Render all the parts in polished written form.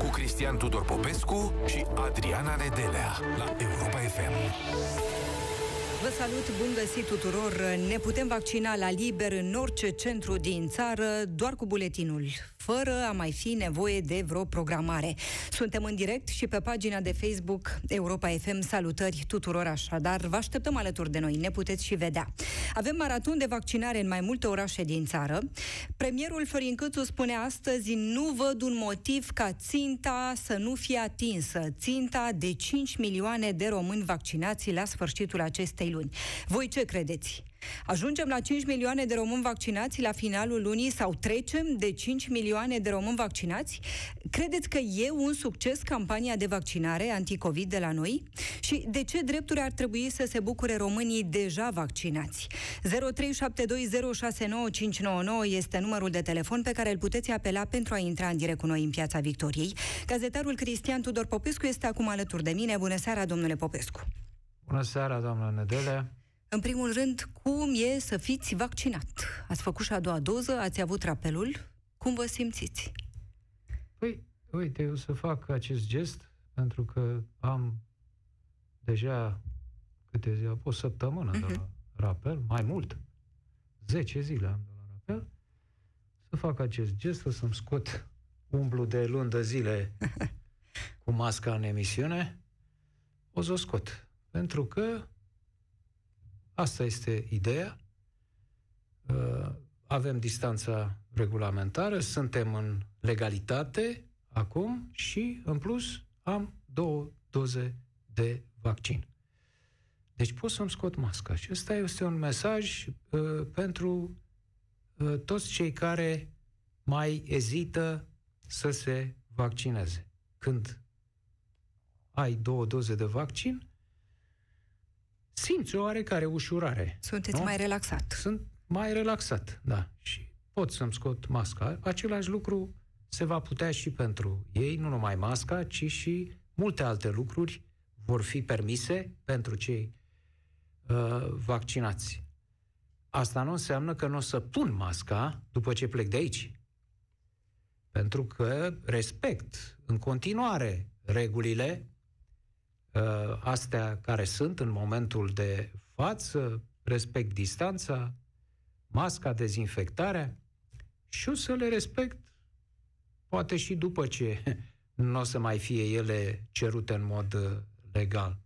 cu Cristian Tudor Popescu și Adriana Nedelea la Europa FM. Vă salut, bun găsit tuturor! Ne putem vaccina la liber în orice centru din țară, doar cu buletinul, fără a mai fi nevoie de vreo programare. Suntem în direct și pe pagina de Facebook Europa FM. Salutări tuturor așadar, vă așteptăm alături de noi, ne puteți și vedea. Avem maraton de vaccinare în mai multe orașe din țară. Premierul Florin Cîțu spune astăzi: nu văd un motiv ca ținta să nu fie atinsă, ținta de 5 milioane de români vaccinați la sfârșitul acestei luni. Voi ce credeți? Ajungem la 5 milioane de români vaccinați la finalul lunii sau trecem de 5 milioane de români vaccinați? Credeți că e un succes campania de vaccinare anticovid de la noi? Și de ce drepturi ar trebui să se bucure românii deja vaccinați? 0372069599 este numărul de telefon pe care îl puteți apela pentru a intra în direct cu noi în Piața Victoriei. Gazetarul Cristian Tudor Popescu este acum alături de mine. Bună seara, domnule Popescu! Bună seara, doamna Nedelea! În primul rând, cum e să fiți vaccinat? Ați făcut și a doua doză, ați avut rapelul. Cum vă simțiți? Păi, uite, eu să fac acest gest, pentru că am deja câte zile, o săptămână de la rapel, mai mult, 10 zile am de la rapel, să fac acest gest, o să-mi scot umblu de luni de zile cu masca în emisiune, o să o scot. Pentru că asta este ideea. Avem distanța regulamentară, suntem în legalitate acum și, în plus, am 2 doze de vaccin. Deci pot să-mi scot masca. Și ăsta este un mesaj pentru toți cei care mai ezită să se vaccineze. Când ai 2 doze de vaccin, simți o oarecare ușurare. Sunteți, nu? Mai relaxat. Sunt mai relaxat, da. Și pot să-mi scot masca. Același lucru se va putea și pentru ei, nu numai masca, ci și multe alte lucruri vor fi permise pentru cei vaccinați. Asta nu înseamnă că nu o să pun masca după ce plec de aici. Pentru că respect în continuare regulile astea care sunt în momentul de față, respect distanța, masca, dezinfectarea, și o să le respect poate și după ce nu o să mai fie ele cerute în mod legal.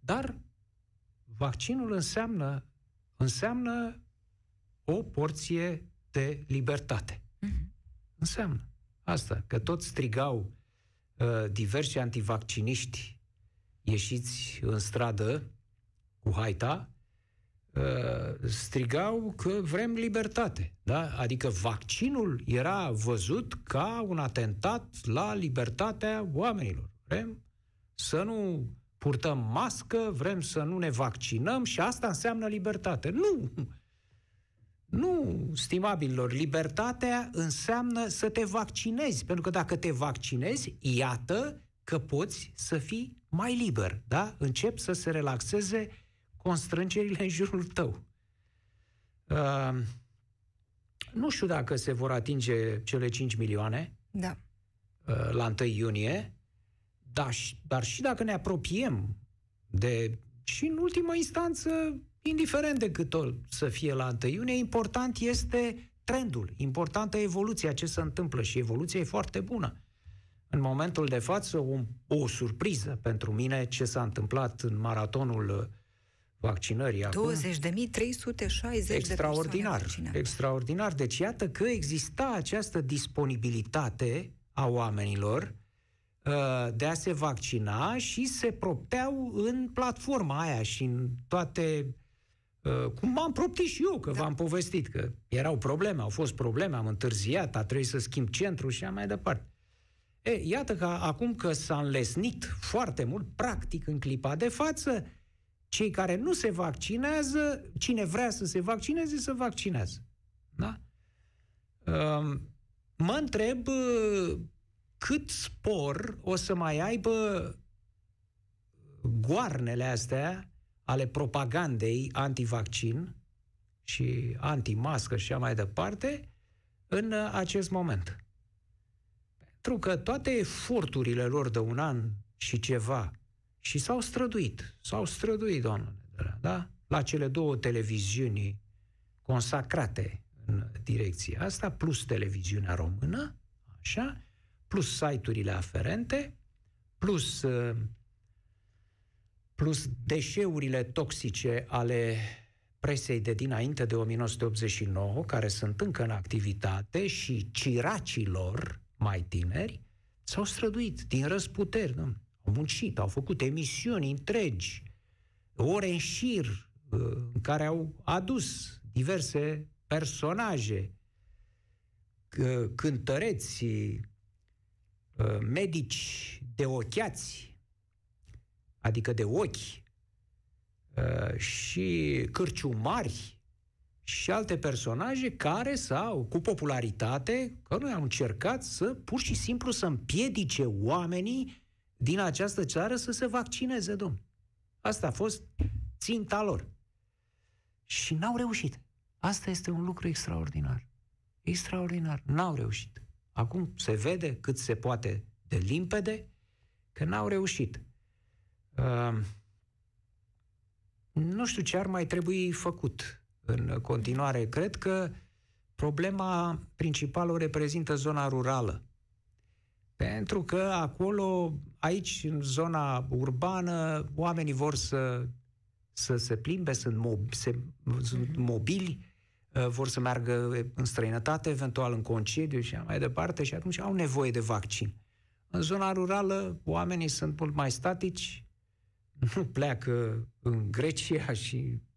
Dar vaccinul înseamnă o porție de libertate. Înseamnă asta, că toți strigau diversi antivacciniști: ieșiți în stradă cu haita, strigau că vrem libertate. Da? Adică vaccinul era văzut ca un atentat la libertatea oamenilor. Vrem să nu purtăm mască, vrem să nu ne vaccinăm și asta înseamnă libertate. Nu! Nu, stimabililor, libertatea înseamnă să te vaccinezi, pentru că dacă te vaccinezi, iată că poți să fii mai liber, da? Încep să se relaxeze constrângerile în jurul tău. Nu știu dacă se vor atinge cele 5 milioane da. La 1 iunie, dar și dacă ne apropiem de... Și în ultimă instanță, indiferent de cât o să fie la 1 iunie, important este trendul, importantă evoluția, ce se întâmplă, și evoluția e foarte bună. În momentul de față, o surpriză pentru mine, ce s-a întâmplat în maratonul vaccinării acum. 20.360 de persoane vaccinate. Extraordinar. Deci iată că exista această disponibilitate a oamenilor de a se vaccina și se propteau în platforma aia și în toate... Cum m-am proptit și eu, că da. V-am povestit, că erau probleme, au fost probleme, am întârziat, a trebuit să schimb centru și așa mai departe. E, iată că acum că s-a înlesnit foarte mult, practic în clipa de față, cei care nu se vaccinează, cine vrea să se vaccineze, se vaccinează. Da? Mă întreb cât spor o să mai aibă goarnele astea ale propagandei antivaccin și antimască și așa mai departe în acest moment. Pentru că toate eforturile lor de un an și ceva, și s-au străduit, doamnă Nedelea, da? La cele două televiziuni consacrate în direcția asta, plus televiziunea română, așa, plus site-urile aferente, plus deșeurile toxice ale presei de dinainte de 1989, care sunt încă în activitate, și ciracilor mai tineri, s-au străduit din răzputeri, nu? Au muncit, au făcut emisiuni întregi, ore în șir, în care au adus diverse personaje, cântăreți, medici de ochiați, adică de ochi, și cârciumari și alte personaje care s-au, cu popularitate, că noi am încercat să, pur și simplu, să împiedice oamenii din această țară să se vaccineze, domn. Asta a fost ținta lor. Și n-au reușit. Asta este un lucru extraordinar. Extraordinar. N-au reușit. Acum se vede cât se poate de limpede că n-au reușit. Nu știu ce ar mai trebui făcut în continuare. Cred că problema principală o reprezintă zona rurală. Pentru că acolo, aici, în zona urbană, oamenii vor să se plimbe, sunt mobili, vor să meargă în străinătate, eventual în concediu și mai departe, și atunci au nevoie de vaccin. În zona rurală, oamenii sunt mult mai statici, nu pleacă în Grecia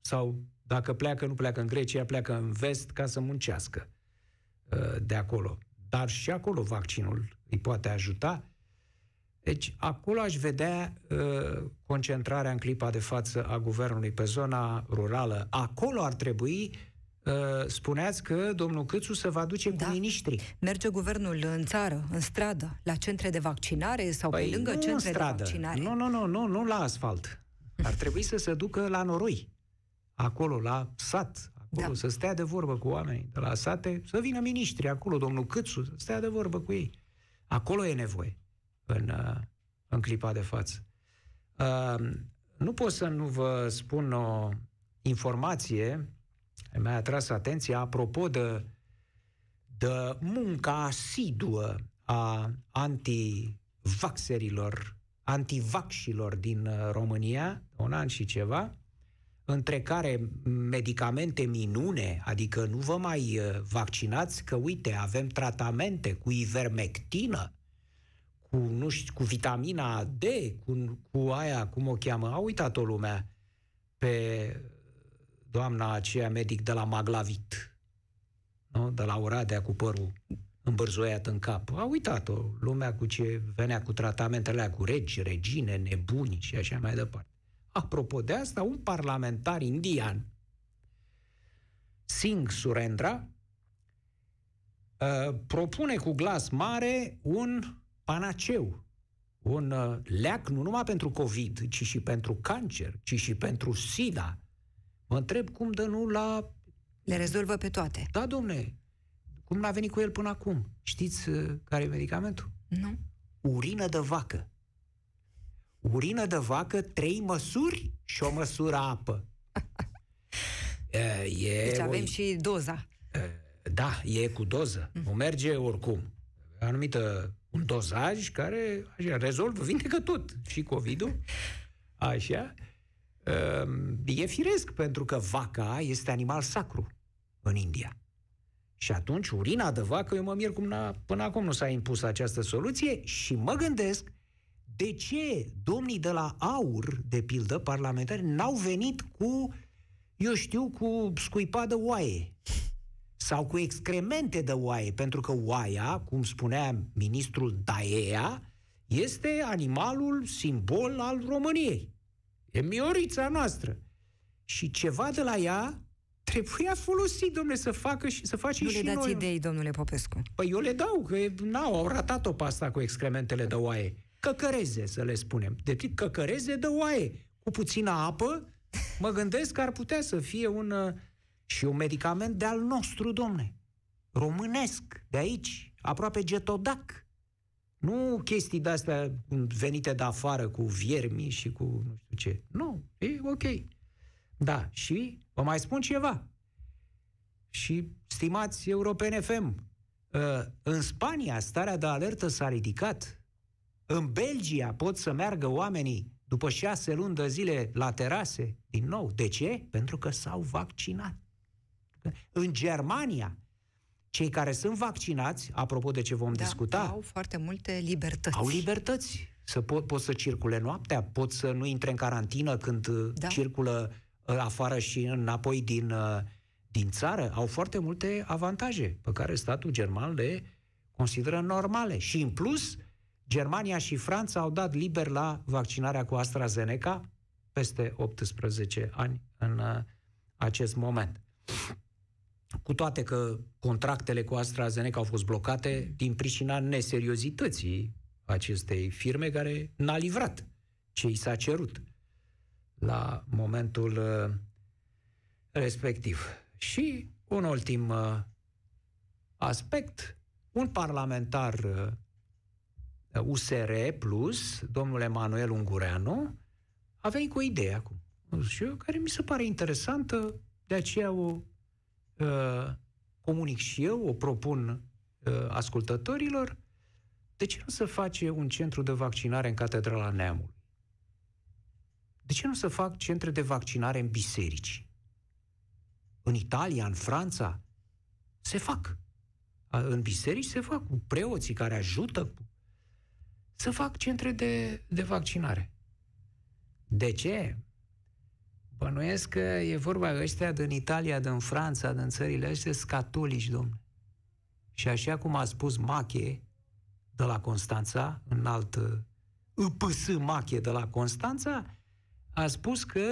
sau dacă pleacă, nu pleacă în Grecia, pleacă în vest ca să muncească de acolo. Dar și acolo vaccinul îi poate ajuta. Deci, acolo aș vedea concentrarea în clipa de față a guvernului pe zona rurală. Acolo ar trebui, spuneați că domnul Cîțu se va duce cu miniștri. Merge guvernul în țară, în stradă, la centre de vaccinare sau pe lângă centre de vaccinare? Nu, la asfalt. Ar trebui să se ducă la noroi, acolo, la sat, acolo, să stea de vorbă cu oamenii de la sate, să vină miniștri acolo, domnul Cîțu, să stea de vorbă cu ei. Acolo e nevoie. În clipa de față. Nu pot să nu vă spun o informație, mi-a atras atenția, apropo de munca asiduă a antivaxilor din România, un an și ceva, între care medicamente minune, adică nu vă mai vaccinați, că uite, avem tratamente cu ivermectină, cu vitamina D, cu aia, cum o cheamă, a uitat-o lumea pe doamna aceea medic de la Maglavit, nu? De la Oradea, cu părul îmbârzoiat în cap. A uitat-o lumea cu ce venea cu tratamentele alea, cu regi, regine, nebuni și așa mai departe. Apropo de asta, un parlamentar indian, Singh Surendra, propune cu glas mare un panaceu, un leac nu numai pentru COVID, ci și pentru cancer, ci și pentru SIDA. Mă întreb cum de nu la... le rezolvă pe toate. Da, domne. Cum n-a venit cu el până acum? Știți care e medicamentul? Nu. Urină de vacă. Urină de vacă, 3 măsuri și o măsură apă. Deci avem și doza. Da, e cu doză. Nu merge oricum. Anumită... un dozaj care așa, rezolvă, vindecă tot, și COVID-ul, așa. E firesc, pentru că vaca este animal sacru în India. Și atunci, urina de vacă, eu mă mir cum până acum nu s-a impus această soluție și mă gândesc de ce domnii de la AUR, de pildă, parlamentari, n-au venit cu, eu știu, cu scuipa de oaie sau cu excremente de oaie, pentru că oaia, cum spunea ministrul Daia, este animalul simbol al României. E miorița noastră. Și ceva de la ea trebuia folosit, domnule, să facă și să facem și noi. Nu le dați idei, domnule Popescu. Păi eu le dau, că au ratat-o pe asta cu excrementele de oaie. Căcăreze, să le spunem. De tip căcăreze de oaie. Cu puțină apă, mă gândesc că ar putea să fie un medicament de-al nostru, domne, românesc, de aici, aproape getodac. Nu chestii de-astea venite de afară cu viermi și cu nu știu ce. Nu, e ok. Da, și vă mai spun ceva. Și, stimați Europa FM, în Spania starea de alertă s-a ridicat. În Belgia pot să meargă oamenii după 6 luni de zile la terase din nou. De ce? Pentru că s-au vaccinat. În Germania, cei care sunt vaccinați, apropo de ce vom discuta, au foarte multe libertăți. Au libertăți. Pot să circule noaptea, pot să nu intre în carantină când circulă afară și înapoi din țară. Au foarte multe avantaje pe care statul german le consideră normale. Și în plus, Germania și Franța au dat liber la vaccinarea cu AstraZeneca peste 18 ani în acest moment. Cu toate că contractele cu AstraZeneca au fost blocate din pricina neseriozității acestei firme care n-a livrat ce i s-a cerut la momentul respectiv. Și un ultim aspect, un parlamentar USR Plus, domnul Emanuel Ungureanu, a venit cu o idee acum, care mi se pare interesantă, de aceea o comunic și eu, o propun ascultătorilor. De ce nu se face un centru de vaccinare în Catedrala Neamului? De ce nu se fac centre de vaccinare în biserici? În Italia, în Franța, se fac. În biserici se fac cu preoții care ajută. Se fac centre de vaccinare. De ce? Bănuiesc că e vorba că ăștia din Italia, din Franța, din țările ăștia sunt catolici, domnule. Și așa cum a spus Mache de la Constanța, în alt IPS Mache de la Constanța, a spus că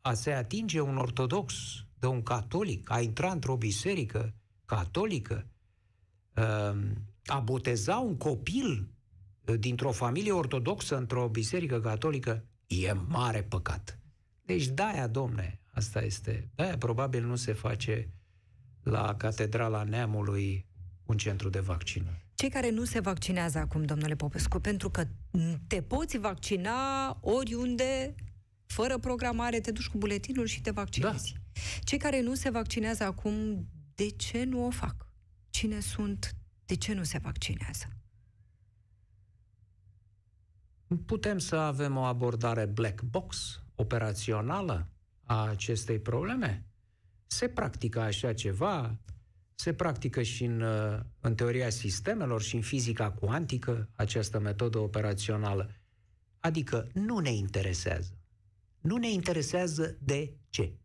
a se atinge un ortodox de un catolic, a intra într-o biserică catolică, a boteza un copil dintr-o familie ortodoxă într-o biserică catolică, e mare păcat. Deci Daia, domne, asta este. Daia probabil nu se face la Catedrala Neamului un centru de vaccinare. Cei care nu se vaccinează acum, domnule Popescu, pentru că te poți vaccina oriunde, fără programare, te duci cu buletinul și te vaccinezi. Da. Cei care nu se vaccinează acum, de ce nu o fac? Cine sunt? De ce nu se vaccinează? Putem să avem o abordare black box, operațională a acestei probleme? Se practică așa ceva, se practică și în teoria sistemelor și în fizica cuantică această metodă operațională. Adică nu ne interesează. Nu ne interesează de ce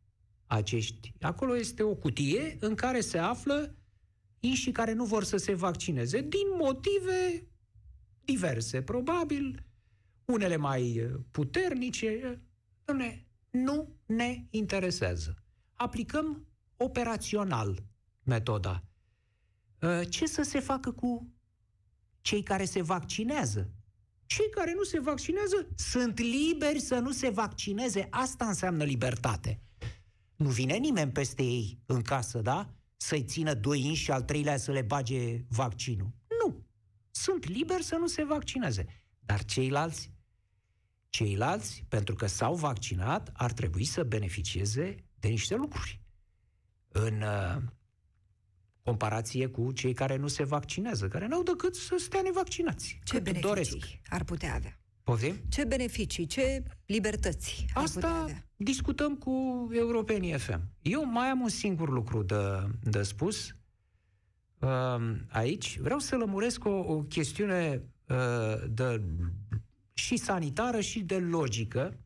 acești. Acolo este o cutie în care se află inși care nu vor să se vaccineze din motive diverse, probabil, unele mai puternice. Nu ne interesează. Aplicăm operațional metoda. Ce să se facă cu cei care se vaccinează? Cei care nu se vaccinează sunt liberi să nu se vaccineze. Asta înseamnă libertate. Nu vine nimeni peste ei în casă, da? Să-i țină 2 inși și al 3-lea să le bage vaccinul. Nu. Sunt liberi să nu se vaccineze. Dar ceilalți, pentru că s-au vaccinat, ar trebui să beneficieze de niște lucruri. În comparație cu cei care nu se vaccinează, care n-au decât să stea nevaccinați. Ce beneficii ar putea avea? Poftim? Ce beneficii, ce libertăți ar putea avea? Discutăm cu Europenii FM. Eu mai am un singur lucru de spus aici. Vreau să lămuresc o chestiune și sanitară și de logică,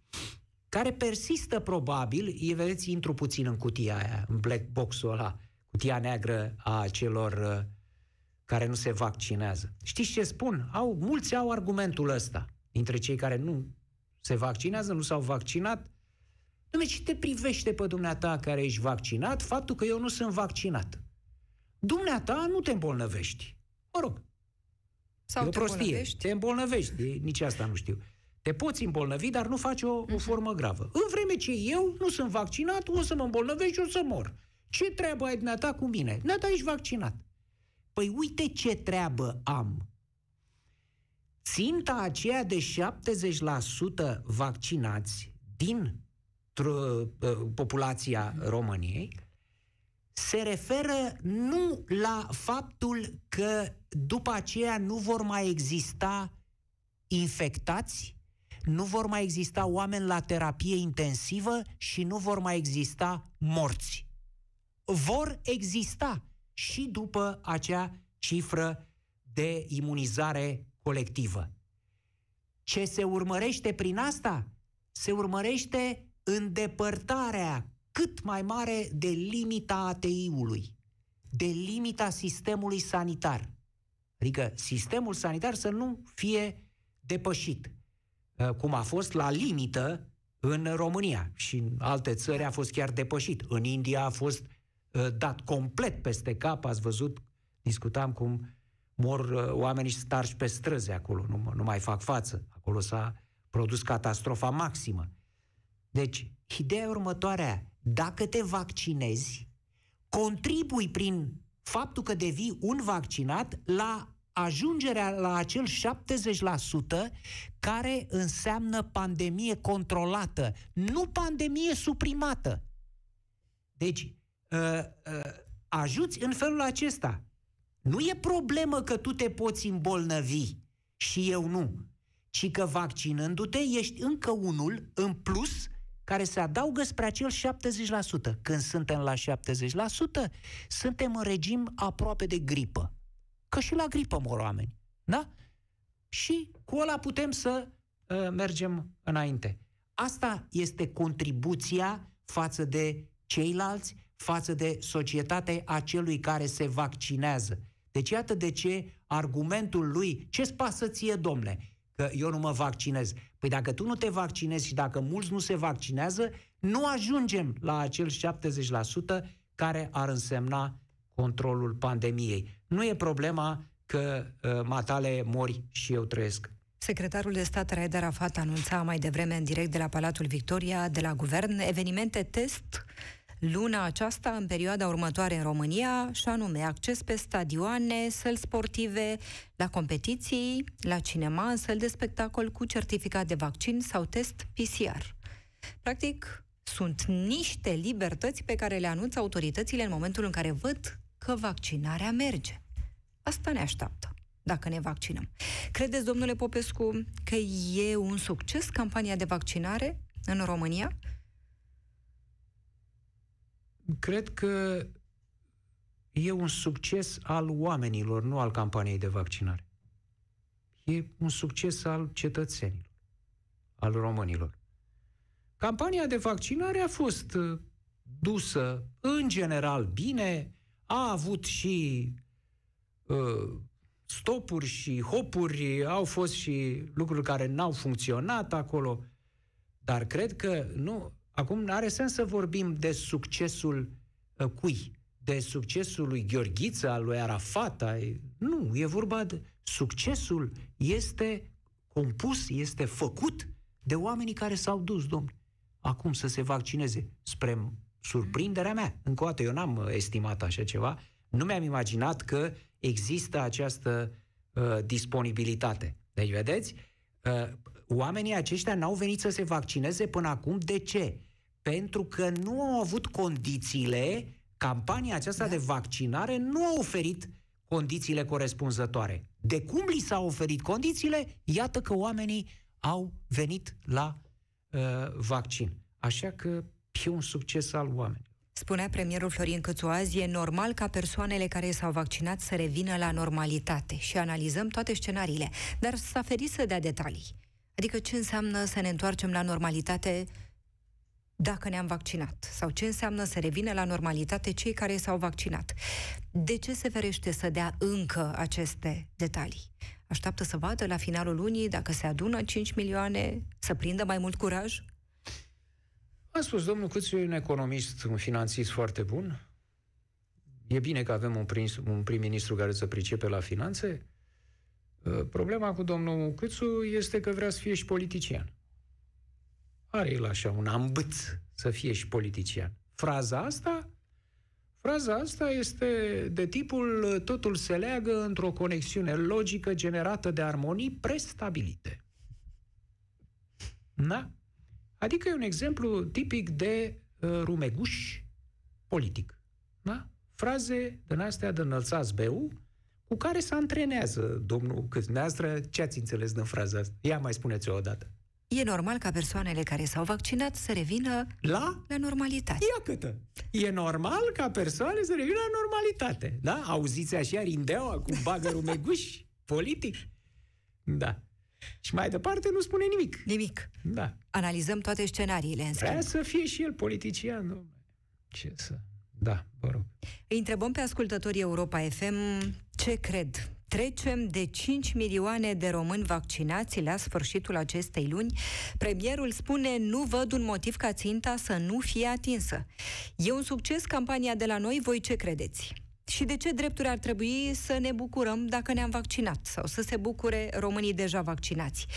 care persistă probabil, vedeți, intru puțin în cutia aia, în black box-ul ăla, cutia neagră a celor care nu se vaccinează. Știți ce spun? Mulți au argumentul ăsta, dintre cei care nu se vaccinează, nu s-au vaccinat. Dom'le, ce te privește pe dumneata care ești vaccinat, faptul că eu nu sunt vaccinat? Dumneata nu te îmbolnăvești. Mă rog. Sau te îmbolnăvești, nici asta nu știu. Te poți îmbolnăvi, dar nu faci o formă gravă. În vreme ce eu nu sunt vaccinat, o să mă îmbolnăvești și o să mor. Ce treabă ai dumneata cu mine? Dumneata ești vaccinat. Păi uite ce treabă am. ținta aceea de 70% vaccinați din populația României se referă nu la faptul că după aceea nu vor mai exista infectați, nu vor mai exista oameni la terapie intensivă și nu vor mai exista morți. Vor exista și după acea cifră de imunizare colectivă. Ce se urmărește prin asta? Se urmărește îndepărtarea cât mai mare de limita ATI-ului, de limita sistemului sanitar. Adică sistemul sanitar să nu fie depășit, cum a fost la limită în România și în alte țări a fost chiar depășit. În India a fost dat complet peste cap, ați văzut, discutam cum mor oamenii starși pe străzi acolo, nu mai fac față. Acolo s-a produs catastrofa maximă. Deci, ideea următoarea, dacă te vaccinezi, contribui prin faptul că devii un vaccinat la ajungerea la acel 70% care înseamnă pandemie controlată, nu pandemie suprimată. Deci, ajuți în felul acesta. Nu e problemă că tu te poți îmbolnăvi și eu nu, ci că vaccinându-te ești încă unul în plus care se adaugă spre acel 70%. Când suntem la 70%, suntem în regim aproape de gripă. Că și la gripă mor oameni. Da? Și cu ăla putem să mergem înainte. Asta este contribuția față de ceilalți, față de societatea acelui care se vaccinează. Deci iată de ce argumentul lui, ce-ți pasă ție, domne, că eu nu mă vaccinez. Păi dacă tu nu te vaccinezi și dacă mulți nu se vaccinează, nu ajungem la acel 70% care ar însemna controlul pandemiei. Nu e problema că matale mori și eu trăiesc. Secretarul de stat Raider Afat anunța mai devreme în direct de la Palatul Victoria, de la guvern, evenimente test luna aceasta, în perioada următoare în România, și anume acces pe stadioane, săli sportive, la competiții, la cinema, în săli de spectacol cu certificat de vaccin sau test PCR. Practic, sunt niște libertăți pe care le anunță autoritățile în momentul în care văd că vaccinarea merge. Asta ne așteaptă, dacă ne vaccinăm. Credeți, domnule Popescu, că e un succes campania de vaccinare în România? Cred că e un succes al oamenilor, nu al campaniei de vaccinare. E un succes al cetățenilor, al românilor. Campania de vaccinare a fost dusă, în general, bine, a avut și stopuri și hopuri, au fost și lucruri care n-au funcționat acolo, dar cred că nu... Acum nu are sens să vorbim de succesul cui? De succesul lui Gheorghiță, al lui Arafata. Nu, e vorba de... Succesul este compus, este făcut de oamenii care s-au dus, domnule, acum să se vaccineze. Spre surprinderea mea, încă o dată, eu n-am estimat așa ceva, nu mi-am imaginat că există această disponibilitate. Deci, vedeți? Oamenii aceștia n-au venit să se vaccineze până acum. De ce? Pentru că nu au avut condițiile, campania aceasta de vaccinare nu a oferit condițiile corespunzătoare. De cum li s-au oferit condițiile, iată că oamenii au venit la vaccin. Așa că e un succes al oamenilor. Spunea premierul Florin Cîțu azi, e normal ca persoanele care s-au vaccinat să revină la normalitate și analizăm toate scenariile, dar s-a ferit să dea detalii. Adică ce înseamnă să ne întoarcem la normalitate dacă ne-am vaccinat? Sau ce înseamnă să revină la normalitate cei care s-au vaccinat? De ce se ferește să dea încă aceste detalii? Așteaptă să vadă la finalul lunii dacă se adună 5 milioane, să prindă mai mult curaj? Am spus, domnul Cîțu e un economist, un finanțist foarte bun. E bine că avem un prim-ministru care să pricepe la finanțe. Problema cu domnul Cîțu este că vrea să fie și politician. Are el așa un ambâț să fie și politician. Fraza asta Fraza asta este de tipul totul se leagă într-o conexiune logică generată de armonii prestabilite. Da? Adică e un exemplu tipic de rumeguș politic. Da? Fraze din astea de înălțați beu, cu care se antrenează, domnul Câțneastră. Ce ați înțeles din fraza asta? Ia mai spuneți-o odată. E normal ca persoanele care s-au vaccinat să revină la normalitate. Iacătă! E normal ca persoanele să revină la normalitate. Da? Auziți așa rindeaua cu bagă rumeguși politic? Da. Și mai departe nu spune nimic. Nimic. Da. Analizăm toate scenariile, în schimb. Vrea să fie și el politician, nu? Ce să... Da, vă rog. Îi întrebăm pe ascultătorii Europa FM ce cred. Trecem de 5 milioane de români vaccinați la sfârșitul acestei luni. Premierul spune, nu văd un motiv ca ținta să nu fie atinsă. E un succes campania de la noi, voi ce credeți? Și de ce drepturi ar trebui să ne bucurăm dacă ne-am vaccinat? Sau să se bucure românii deja vaccinați? 0372069599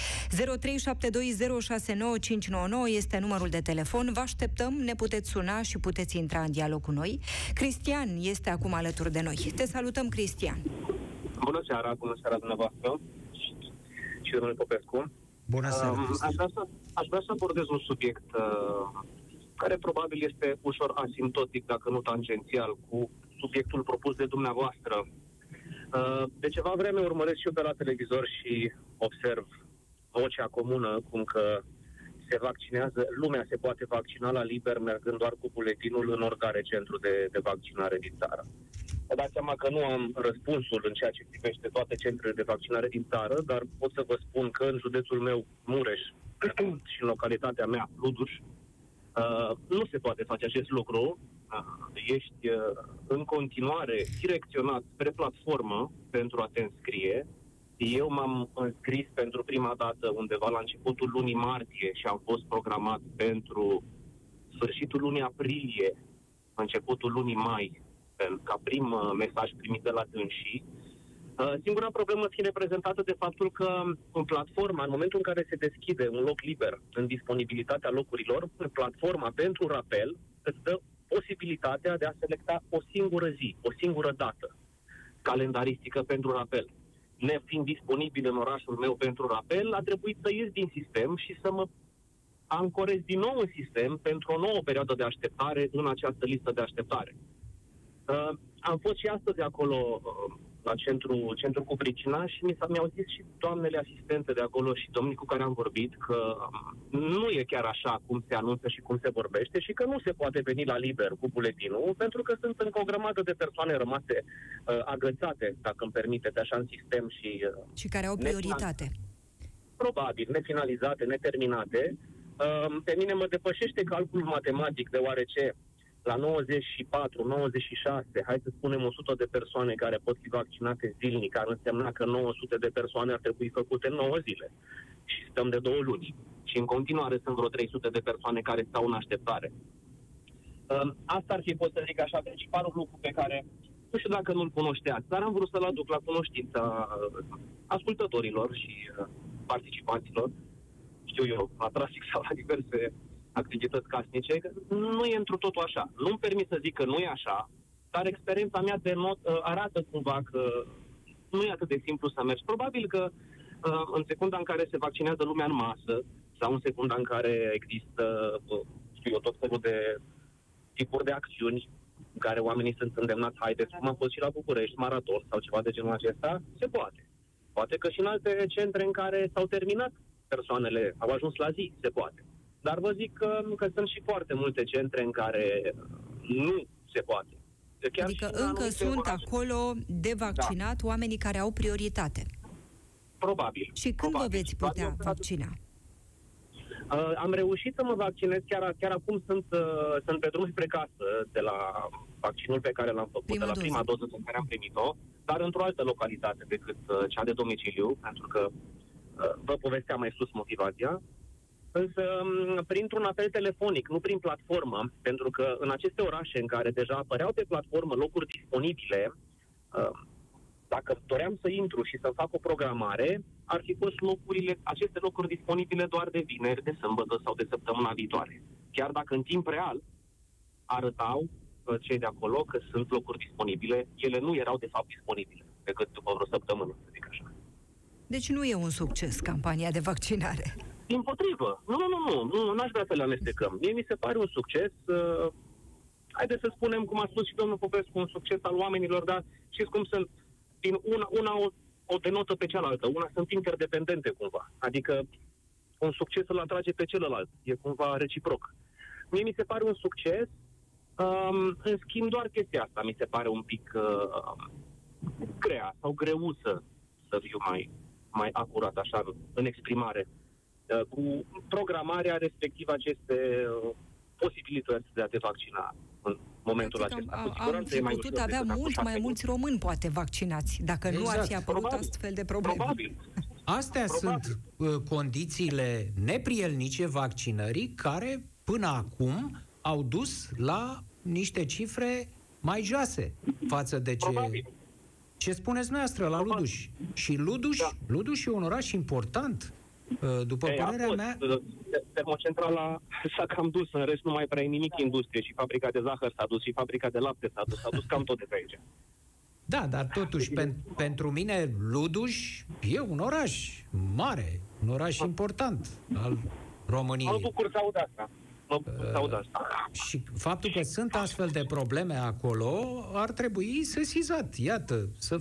este numărul de telefon. Vă așteptăm, ne puteți suna și puteți intra în dialog cu noi. Cristian este acum alături de noi. Te salutăm, Cristian. Bună seara dumneavoastră și domnule Popescu. Bună seara, Cristian. Aș vrea să abordez un subiect care probabil este ușor asimptotic, dacă nu tangențial, cu subiectul propus de dumneavoastră. De ceva vreme urmăresc și eu pe la televizor și observ vocea comună, cum că se vaccinează, lumea se poate vaccina la liber, mergând doar cu buletinul în oricare centru de vaccinare din țară. Vă dați seama că nu am răspunsul în ceea ce privește toate centrele de vaccinare din țară, dar pot să vă spun că în județul meu, Mureș, și în localitatea mea, Luduș, nu se poate face acest lucru. Ești în continuare direcționat spre platformă pentru a te înscrie. Eu m-am înscris pentru prima dată undeva la începutul lunii martie și am fost programat pentru sfârșitul lunii aprilie, începutul lunii mai, ca prim mesaj primit de la dânsii. Singura problemă ține prezentată de faptul că în platforma, în momentul în care se deschide un loc liber în disponibilitatea locurilor, în platforma pentru rapel îți dă posibilitatea de a selecta o singură zi, o singură dată calendaristică pentru rapel. Nefiind disponibil în orașul meu pentru rapel, a trebuit să ies din sistem și să mă ancorez din nou în sistem pentru o nouă perioadă de așteptare în această listă de așteptare. Am fost și astăzi acolo la centru cu pricina și mi-au zis și doamnele asistente de acolo și domnii cu care am vorbit că nu e chiar așa cum se anunță și cum se vorbește și că nu se poate veni la liber cu buletinul, pentru că sunt încă o grămadă de persoane rămase agățate, dacă îmi permiteți așa, în sistem și care au prioritate. Probabil, nefinalizate, neterminate. Pe mine mă depășește calculul matematic, deoarece la 94, 96, hai să spunem 100 de persoane care pot fi vaccinate zilnic, ar însemna că 900 de persoane ar trebui făcute în 9 zile. Și stăm de 2 luni. Și în continuare sunt vreo 300 de persoane care stau în așteptare. Asta ar fi, pot să zic așa, principalul lucru pe care, nu știu dacă nu-l cunoșteați, dar am vrut să-l aduc la cunoștința ascultătorilor și participanților, știu eu, la trafic sau la diverse activități casnice, nu e întru totul așa. Nu-mi permit să zic că nu e așa, dar experiența mea arată cumva că nu e atât de simplu să mergi. Probabil că în secunda în care se vaccinează lumea în masă sau în secunda în care există, știu eu, tot felul de tipuri de acțiuni în care oamenii sunt îndemnați, haideți, cum am fost și la București, maraton sau ceva de genul acesta, se poate. Poate că și în alte centre în care s-au terminat persoanele, au ajuns la zi, se poate. Dar vă zic că sunt și foarte multe centre în care nu se poate. Chiar adică încă sunt acolo de vaccinat, da, oamenii care au prioritate. Probabil. Și când vă veți putea vaccina? Am reușit să mă vaccinez, chiar acum sunt pe drum spre casă de la vaccinul pe care l-am făcut, prima doză pe care am primit-o, dar într-o altă localitate decât cea de domiciliu, pentru că vă povesteam mai sus motivația. Însă, printr-un apel telefonic, nu prin platformă, pentru că în aceste orașe în care deja apăreau pe platformă locuri disponibile, dacă doream să intru și să fac o programare, ar fi fost aceste locuri disponibile doar de vineri, de sâmbătă sau de săptămâna viitoare. Chiar dacă în timp real arătau cei de acolo că sunt locuri disponibile. Ele nu erau, de fapt, disponibile decât după vreo săptămână, să zic așa. Deci nu e un succes campania de vaccinare. Dimpotrivă. Nu, n-aș vrea să le amestecăm. Mie mi se pare un succes, haideți să spunem, cum a spus și domnul Popescu, un succes al oamenilor, dar știți cum sunt, din una o denotă pe cealaltă, una sunt interdependente cumva, adică un succes îl atrage pe celălalt, e cumva reciproc. Mie mi se pare un succes, în schimb doar chestia asta mi se pare un pic grea sau greuță, să fiu mai acurat așa în exprimare, cu programarea respectiv aceste posibilități de a te vaccina în momentul acesta. Am putut avea mai mulți români poate vaccinați, dacă exact. Nu ar fi apărut probabil astfel de probleme. Probabil. Astea sunt condițiile neprielnice vaccinării care până acum au dus la niște cifre mai joase față de ce... Probabil. Ce spuneți noastră la Luduș? Și Luduș, da. Luduș e un oraș important, după părerea mea... Termocentrala s-a cam dus, în rest nu mai prea e nimic industrie, și fabrica de zahăr s-a dus, și fabrica de lapte s-a dus cam tot de pe aici. Da, dar totuși, pentru mine Luduș e un oraș mare, un oraș important al României. Mă bucur să aud asta. Și faptul că sunt astfel de probleme acolo ar trebui sesizat. Iată, să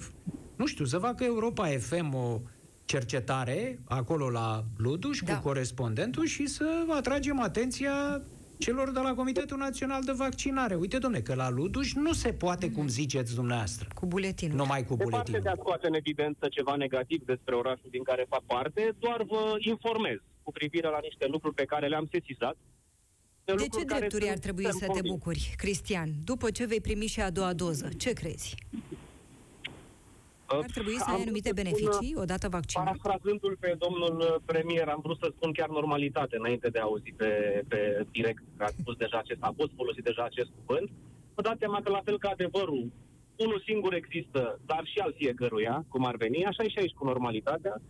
facă Europa FM o cercetare acolo la Luduș cu corespondentul și să atragem atenția celor de la Comitetul Național de Vaccinare. Uite, domne, că la Luduș nu se poate, cum ziceți dumneavoastră. Cu buletinul. Numai cu buletinul. Departe de a scoate în evidență ceva negativ despre orașul din care fac parte, doar vă informez cu privire la niște lucruri pe care le-am sesizat. De ce drepturi ar trebui să te bucuri, Cristian, după ce vei primi și a doua doză? Ce crezi? Ar trebui să ai anumite beneficii odată vaccinat? Parafrazându-l pe domnul premier, am vrut să spun chiar normalitate înainte de a auzi pe direct că a spus deja acest, a fost folosit deja acest cuvânt. Vă dați seama că, la fel ca adevărul, unul singur există, dar și al fiecăruia, cum ar veni, așa e și aici cu normalitatea.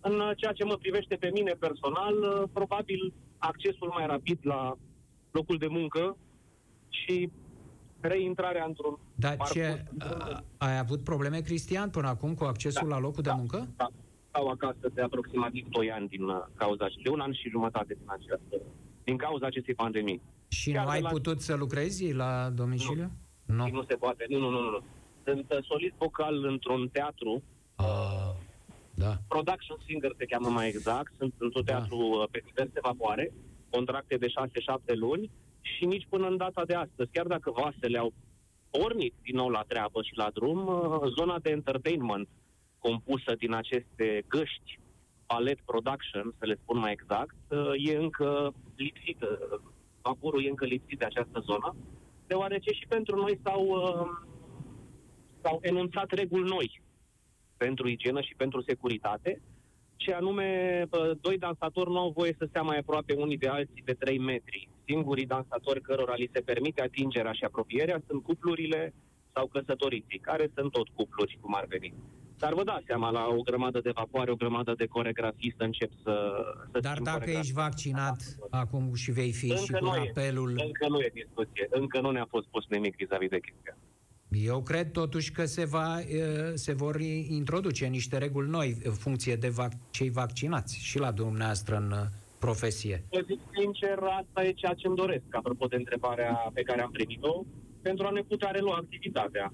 În ceea ce mă privește pe mine personal, probabil accesul mai rapid la locul de muncă și reintrarea într-un... Dar ce, ai avut probleme, Cristian, până acum cu accesul la locul de muncă? Da, stau acasă de aproximativ 2 ani din cauza acestei, de 1 an și jumătate din cauza acestei pandemii. Și chiar nu ai putut să lucrezi la domiciliu? Nu. Nu se poate, nu. Sunt solist vocal într-un teatru, Production Singer se cheamă mai exact. Sunt într-un teatru pe diverse vapoare, contracte de 6-7 luni și nici până în data de astăzi, chiar dacă vasele au pornit din nou la treabă și la drum, zona de entertainment compusă din aceste găști, Ballet Production, să le spun mai exact, e încă lipsită. Vaporul e încă lipsit de această zonă, deoarece și pentru noi s-au enunțat reguli noi pentru igienă și pentru securitate, și anume, doi dansatori nu au voie să stea mai aproape unii de alții de 3 metri. Singurii dansatori cărora li se permite atingerea și apropierea sunt cuplurile sau căsătoriții, care sunt tot cupluri, cum ar veni. Dar vă dați seama, la o grămadă de vapoare, o grămadă de coregrafii, să încep să... Dar dacă ești vaccinat acum și vei fi și cu apelul... Încă nu e discuție, încă nu ne-a fost pus nimic vis-a-vis de chestia. Eu cred totuși că se vor introduce niște reguli noi în funcție de cei vaccinați și la dumneavoastră în profesie. Să zic sincer, asta e ceea ce îmi doresc, apropo de întrebarea pe care am primit-o, pentru a ne putea relua activitatea.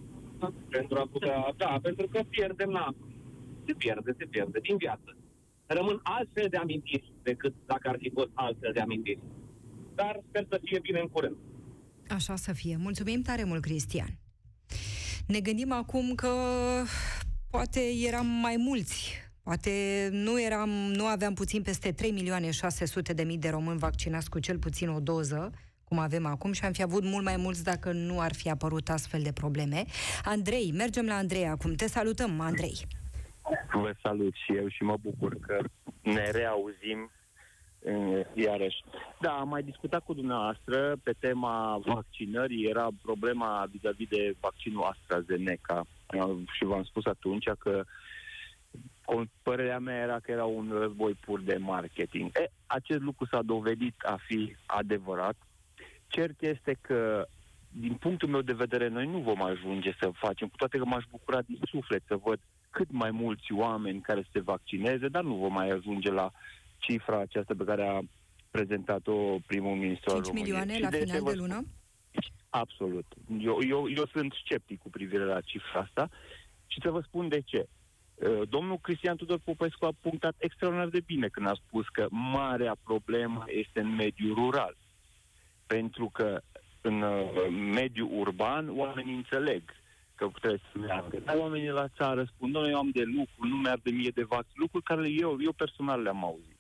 Pentru a putea, pentru că pierdem, se pierde din viață. Rămân altfel de amintiri decât dacă ar fi fost altfel de amintiri. Dar sper să fie bine în curând. Așa să fie. Mulțumim tare mult, Cristian. Ne gândim acum că poate eram mai mulți, poate nu aveam puțin peste 3.600.000 de români vaccinați cu cel puțin o doză, cum avem acum, și am fi avut mult mai mulți dacă nu ar fi apărut astfel de probleme. Andrei, mergem la Andrei acum. Te salutăm, Andrei. Vă salut și eu și mă bucur că ne reauzim iarăși. Da, am mai discutat cu dumneavoastră pe tema vaccinării, era problema vis-a-vis de vaccinul AstraZeneca și v-am spus atunci că părerea mea era că era un război pur de marketing. Acest lucru s-a dovedit a fi adevărat. Cert este că din punctul meu de vedere, noi nu vom ajunge să facem, cu toate că m-aș bucura din suflet să văd cât mai mulți oameni care se vaccineze, dar nu vom mai ajunge la cifra aceasta pe care a prezentat-o primul ministru al României. 5 milioane la final de lună? Absolut. Eu sunt sceptic cu privire la cifra asta și să vă spun de ce. Domnul Cristian Tudor Popescu a punctat extraordinar de bine când a spus că marea problemă este în mediul rural. Pentru că în mediul urban oamenii înțeleg că trebuie să meargă. Dar oamenii la țară spun, noi am de lucru, nu merg de mie de vaccin, lucruri care eu personal le-am auzit.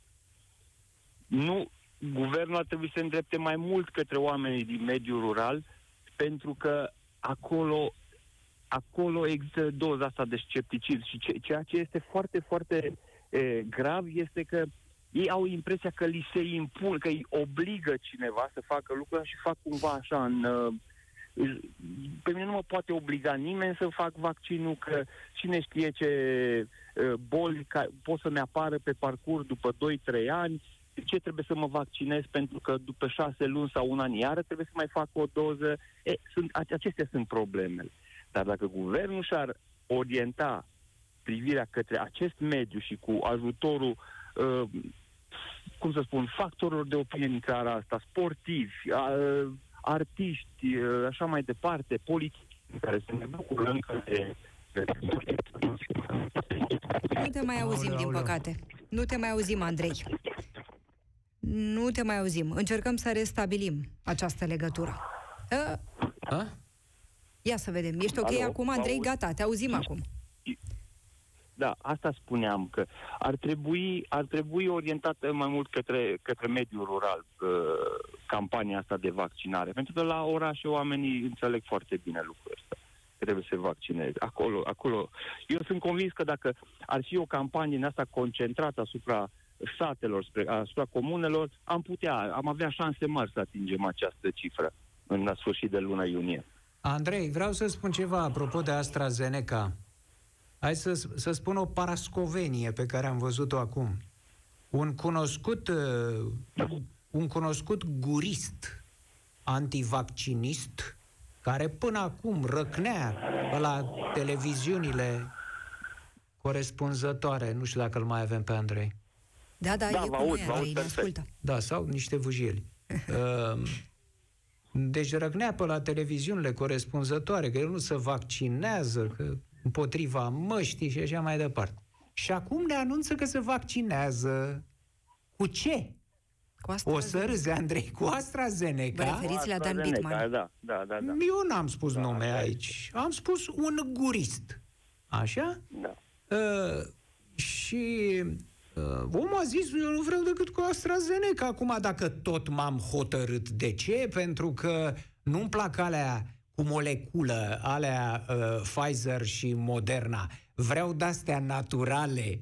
Nu, guvernul ar trebui să îndrepte mai mult către oamenii din mediul rural, pentru că acolo există doza asta de scepticism și ceea ce este foarte, foarte grav este că ei au impresia că li se impun, că îi obligă cineva să facă lucrurile și fac cumva așa în... Pe mine nu mă poate obliga nimeni să fac vaccinul, că cine știe ce boli pot să-mi apară pe parcurs după 2-3 ani, ce trebuie să mă vaccinez pentru că după 6 luni sau un an iară trebuie să mai fac o doză. Acestea sunt problemele. Dar dacă guvernul și-ar orienta privirea către acest mediu și cu ajutorul cum să spun, factorilor de opinie în țara asta, sportivi, artiști, așa mai departe, politici, care se ne bucură încă de... Nu te mai auzim, din păcate. Nu te mai auzim, Andrei. Nu te mai auzim. Încercăm să restabilim această legătură. Ia să vedem. Ești ok acum, Andrei? Gata, te auzim acum. Da, asta spuneam, că ar trebui orientată mai mult către mediul rural campania asta de vaccinare. Pentru că la orașe oamenii înțeleg foarte bine lucrul ăsta, că trebuie să se vaccineze. Acolo. Eu sunt convins că dacă ar fi o campanie în asta concentrată asupra satelor, asupra comunelor, am avea șanse mari să atingem această cifră în sfârșit de luna iunie. Andrei, vreau să spun ceva apropo de AstraZeneca. Hai să spun o parascovenie pe care am văzut-o acum. Un cunoscut gurist, antivaccinist, care până acum răcnea la televiziunile corespunzătoare. Nu știu dacă îl mai avem pe Andrei. Da, e cu noi, Andrei, ne ascultă. Da, sau niște vâjieli. Deci răcnea pe la televiziunile corespunzătoare, că el nu se vaccinează, că împotriva măștii și așa mai departe. Și acum ne anunță că se vaccinează. Cu ce? Cu o să râzi, Andrei, cu AstraZeneca. Vă referiți la Dan Bittmann? Da. Eu n-am spus nume aici. Am spus un gurist. Așa? Da. Omul a zis, eu nu vreau decât cu AstraZeneca. Acum, dacă tot m-am hotărât, de ce? Pentru că nu-mi plac alea cu moleculă, alea Pfizer și Moderna. Vreau de-astea naturale,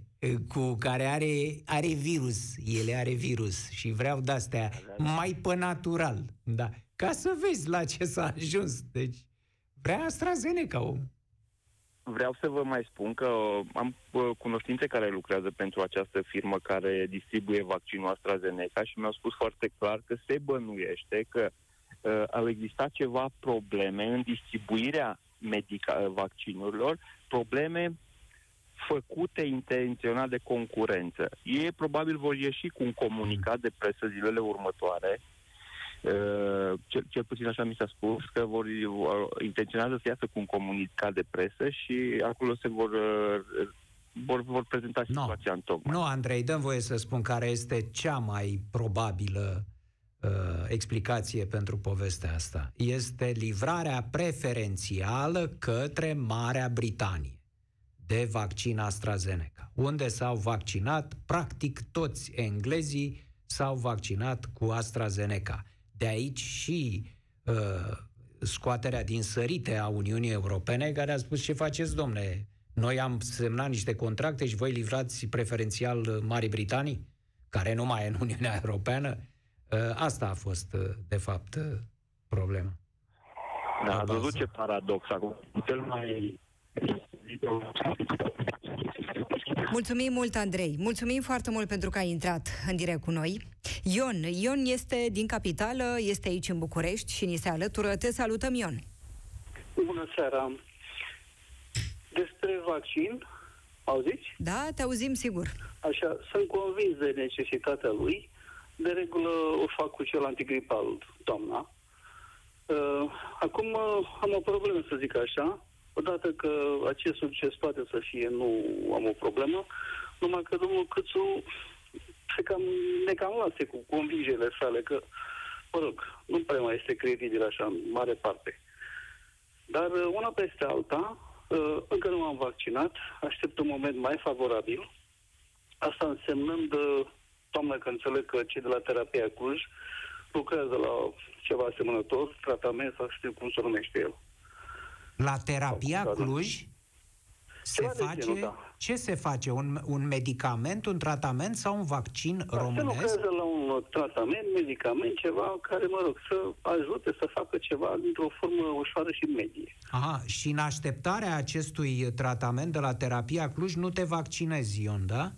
cu care are virus. Ele are virus și vreau de-astea mai pe natural. Da. Ca să vezi la ce s-a ajuns. Deci, vrea AstraZeneca, om. Vreau să vă mai spun că am cunoștințe care lucrează pentru această firmă care distribuie vaccinul AstraZeneca și mi-au spus foarte clar că se bănuiește că au existat ceva probleme în distribuirea vaccinurilor, probleme făcute intenționat de concurență. Ei probabil vor ieși cu un comunicat de presă zilele următoare, cel puțin așa mi s-a spus, că vor intenționează să iasă cu un comunicat de presă și acolo se vor prezenta situația în tocmai. Nu, Andrei, dă-mi voie să spun care este cea mai probabilă explicație pentru povestea asta. Este livrarea preferențială către Marea Britanie de vaccin AstraZeneca, unde s-au vaccinat practic toți englezii, s-au vaccinat cu AstraZeneca. De aici și scoaterea din sărite a Uniunii Europene, care a spus, ce faceți, domne? Noi am semnat niște contracte și voi livrați preferențial Marii Britanii, care nu mai e în Uniunea Europeană. Asta a fost, de fapt, problema. Da, văzut ce paradox acum. Cel mai Mulțumim mult, Andrei. Mulțumim foarte mult pentru că ai intrat în direct cu noi. Ion. Ion este din capitală, este aici în București și ni se alătură. Te salutăm, Ion. Bună seara. Despre vaccin, auziți? Da, te auzim, sigur. Așa, sunt convins de necesitatea lui. De regulă o fac cu cel antigripal, doamna. Acum am o problemă, să zic așa. Odată că acest succes poate să fie, nu am o problemă, numai că domnul Cîțu ne cam lase cu convingerile sale că, mă rog, nu prea mai este credibil așa, în mare parte. Dar una peste alta, încă nu m-am vaccinat, aștept un moment mai favorabil. Asta însemnând, doamnă, că înțeleg că cei de la Terapia Cluj lucrează la ceva asemănător, tratament sau știu cum se numește el. La Terapia Cluj se face, genul, da. Ce se face? Un medicament, un tratament sau un vaccin românesc? Se lucrează la un tratament, medicament, ceva care, mă rog, să ajute să facă ceva într-o formă ușoară și medie. Aha, și în așteptarea acestui tratament de la Terapia Cluj nu te vaccinezi, Ion, da?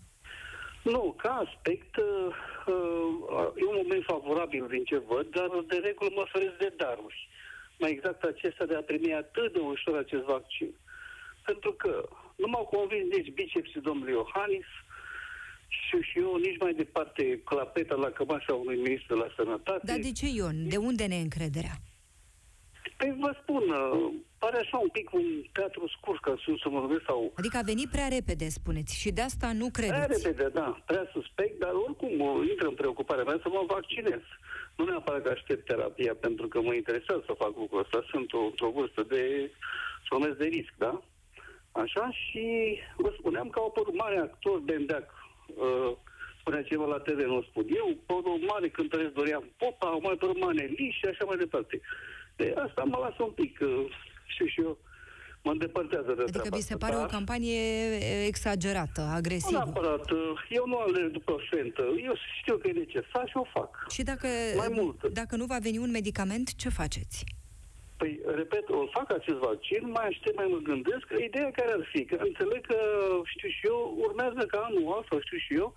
Nu, ca aspect e un moment favorabil din ce văd, dar de regulă mă feresc de daruri. Mai exact acesta de a primi atât de ușor acest vaccin. Pentru că nu m-au convins nici bicepsii domnului Iohannis și eu nici mai departe clapeta la cămașa unui ministru de la sănătate. Dar de ce, Ion? De unde neîncrederea? Păi vă spun, pare așa un pic un teatru scurs, ca să mă numesc, sau... Adică a venit prea repede, spuneți, și de asta nu credeți. Prea repede, da, prea suspect, dar oricum intră în preocuparea mea să mă vaccinez. Nu neapărat că aștept terapia, pentru că mă interesează să fac lucrul ăsta. Sunt într-o vârstă de risc, da? Așa, și vă spuneam că au apărut mare actor, Bendeac, spunea ceva la TV, nu spun eu, au mare cântăresc Dorian Popa, au mai apărut Maneli și așa mai departe. De asta mă lasă un pic, știu și eu, mă îndepărtează de treaba. Adică vi se pare o campanie exagerată, agresivă? Nu neapărat, eu nu alerg după fentă, eu știu că e necesar și o fac. Și dacă nu va veni un medicament, ce faceți? Păi, repet, o fac acest vaccin, mai aștept, mai mă gândesc, ideea care ar fi, că înțeleg că, știu și eu, urmează ca anual, sau știu și eu,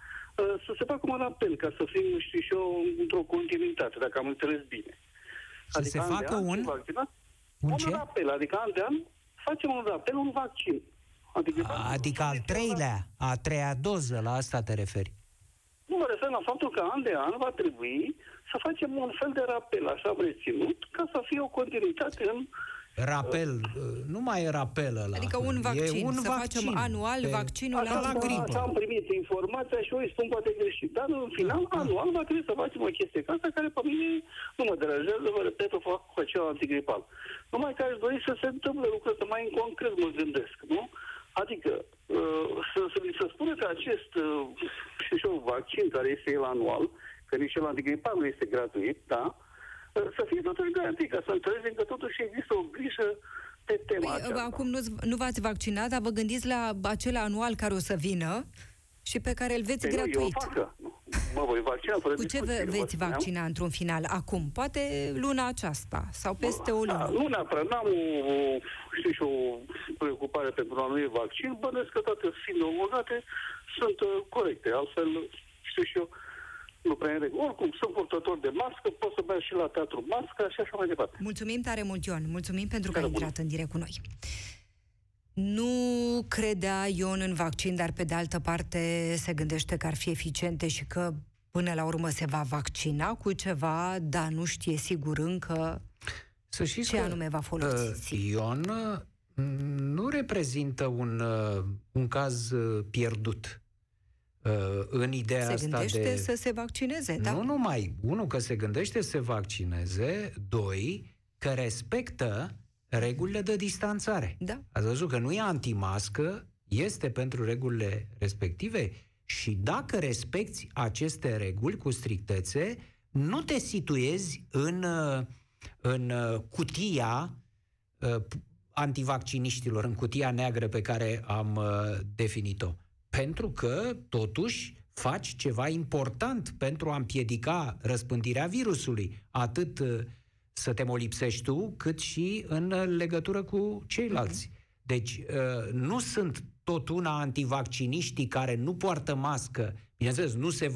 să se facă un apel, ca să fim, știu și eu, într-o continuitate, dacă am înțeles bine. Să adică se facă un apel, adică an de an facem un apel, un vaccin. Adică a treia doză, la asta te referi? Nu, mă refer la faptul că an de an va trebui să facem un fel de rapel, așa reținut, ca să fie o continuitate în... Rapel, nu mai e rapel ăla. Adică un vaccin, să facem anual vaccinul la gripă. Așa am primit informația și eu îi spun poate greșit, dar în final, anual, va trebui să facem o chestie ca asta care pe mine nu mă deranjează, vă repet, o fac cu acela antigripal. Numai că aș dori să se întâmple lucruri, să mai în concret mă gândesc, nu? Adică, să spune că acest vaccin care este el anual, că nici el antigripal nu este gratuit, da? Să fie totuși garantit, ca să înțelegem că totuși există o grijă pe tema aceasta. Acum nu v-ați vaccinat, dar vă gândiți la acela anual care o să vină și pe care îl veți gratuit. Eu o fac, mă voi vaccina fără discuție. Cu ce veți vaccina într-un final acum? Poate luna aceasta sau peste o lună. Nu neapărat, n-am o preocupare pentru a nu e vaccin, bănesc că toate fiind omologate sunt corecte, altfel știu și eu. Nu prea în regulă. Oricum, sunt purtător de mască, pot să merg și la teatru mască și așa mai departe. Mulțumim tare mult, Ion. Mulțumim pentru că ai intrat în direct cu noi. Nu credea Ion în vaccin, dar pe de altă parte se gândește că ar fi eficiente și că până la urmă se va vaccina cu ceva, dar nu știe sigur încă ce anume va folosi. Ion nu reprezintă un caz pierdut. În ideea asta se gândește să se vaccineze, da? Nu numai. Unul, că se gândește să se vaccineze. Doi, că respectă regulile de distanțare. Da. Ați văzut că nu e antimască, este pentru regulile respective și dacă respecti aceste reguli cu strictețe, nu te situezi în cutia antivacciniștilor, în cutia neagră pe care am definit-o. Pentru că, totuși, faci ceva important pentru a împiedica răspândirea virusului, atât să te molipsești tu, cât și în legătură cu ceilalți. Deci nu sunt tot una antivacciniștii care nu poartă mască, bineînțeles, nu se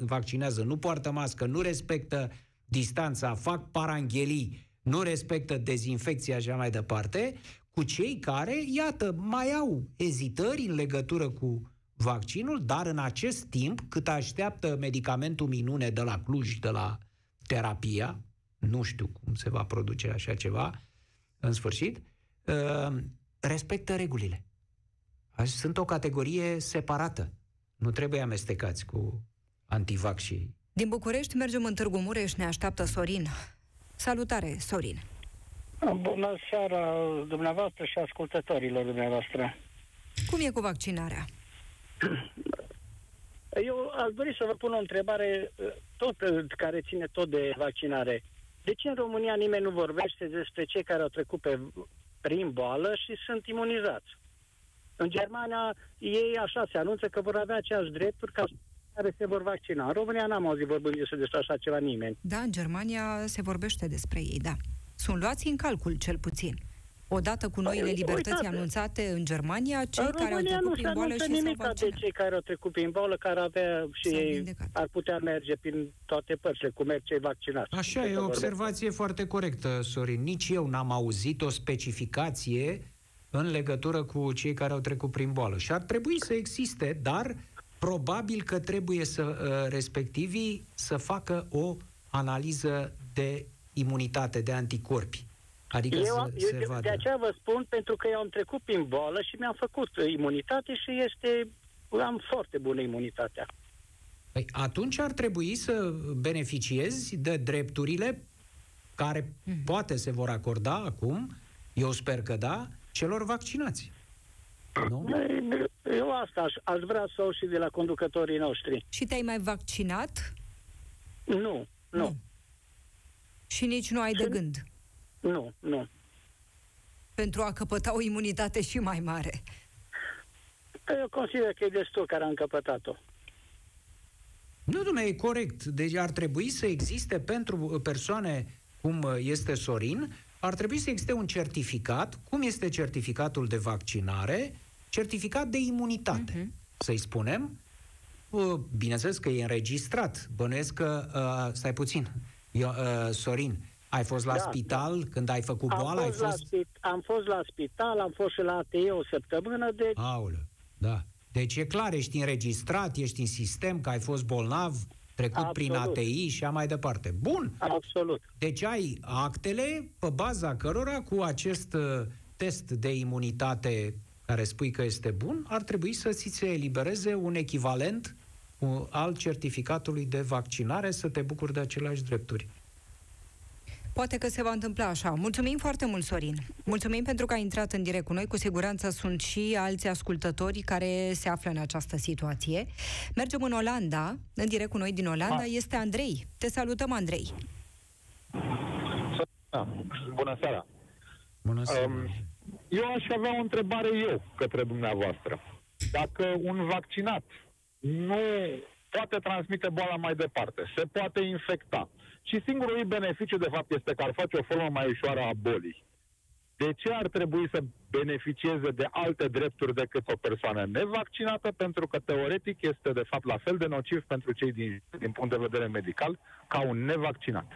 vaccinează, nu poartă mască, nu respectă distanța, fac paranghelii, nu respectă dezinfecția și așa mai departe, cu cei care, iată, mai au ezitări în legătură cu vaccinul, dar în acest timp, cât așteaptă medicamentul minune de la Cluj, de la Terapia, nu știu cum se va produce așa ceva, în sfârșit, respectă regulile. Sunt o categorie separată. Nu trebuie amestecați cu antivac și... Din București mergem în Târgu Mureș, ne așteaptă Sorin. Salutare, Sorin! Bună seara dumneavoastră și ascultătorilor dumneavoastră. Cum e cu vaccinarea? Eu aș dori să vă pun o întrebare tot, care ține tot de vaccinare. De ce în România nimeni nu vorbește despre cei care au trecut prin boală și sunt imunizați? În Germania ei așa se anunță că vor avea aceeași drepturi ca care se vor vaccina. În România n-am auzit vorbând despre așa ceva nimeni. Da, în Germania se vorbește despre ei, da. Sunt luați în calcul, cel puțin. Odată cu noile libertăți anunțate în Germania, cei care au trecut prin boală și s-au vaccinat. De cei care au trecut prin boală, care avea și ei ar putea merge prin toate părțile, cum merg cei vaccinați. Așa e, o observație foarte corectă, Sorin. Nici eu n-am auzit o specificație în legătură cu cei care au trecut prin boală. Și ar trebui să existe, dar probabil că trebuie să respectivii să facă o analiză de imunitate, de anticorpi. Adică eu de aceea vă spun, pentru că eu am trecut prin boală și mi-am făcut imunitate și am foarte bună imunitatea. Păi atunci ar trebui să beneficiezi de drepturile care poate se vor acorda acum, eu sper că da, celor vaccinați. Nu? Eu asta aș vrea să o și de la conducătorii noștri. Și te-ai mai vaccinat? Nu, nu. Și nici nu ai de gând? Nu, nu. Pentru a căpăta o imunitate și mai mare. Eu consider că e destul care a încăpătat-o. Nu, dom'le, e corect. Deci ar trebui să existe pentru persoane cum este Sorin, ar trebui să existe un certificat, cum este certificatul de vaccinare, certificat de imunitate, să-i spunem. Bineînțeles că e înregistrat. Bănuiesc că... Stai puțin, Sorin. Ai fost la spital când ai făcut boala? Am fost la spital, am fost și la ATE o săptămână, deci... Aoleu, da. Deci e clar, ești înregistrat, ești în sistem, că ai fost bolnav, trecut prin ATI și mai departe. Bun! Absolut. Deci ai actele pe baza cărora cu acest test de imunitate care spui că este bun, ar trebui să ți se elibereze un echivalent al certificatului de vaccinare să te bucuri de aceleași drepturi. Poate că se va întâmpla așa. Mulțumim foarte mult, Sorin. Mulțumim pentru că ai intrat în direct cu noi. Cu siguranță sunt și alți ascultători care se află în această situație. Mergem în Olanda. În direct cu noi din Olanda este Andrei. Te salutăm, Andrei. Bună seara. Bună seara. Eu aș avea o întrebare către dumneavoastră. Dacă un vaccinat nu poate transmite boala mai departe, se poate infecta, și singurul ei beneficiu, de fapt, este că ar face o formă mai ușoară a bolii. De ce ar trebui să beneficieze de alte drepturi decât o persoană nevaccinată? Pentru că, teoretic, este, de fapt, la fel de nociv pentru cei din punct de vedere medical ca un nevaccinat.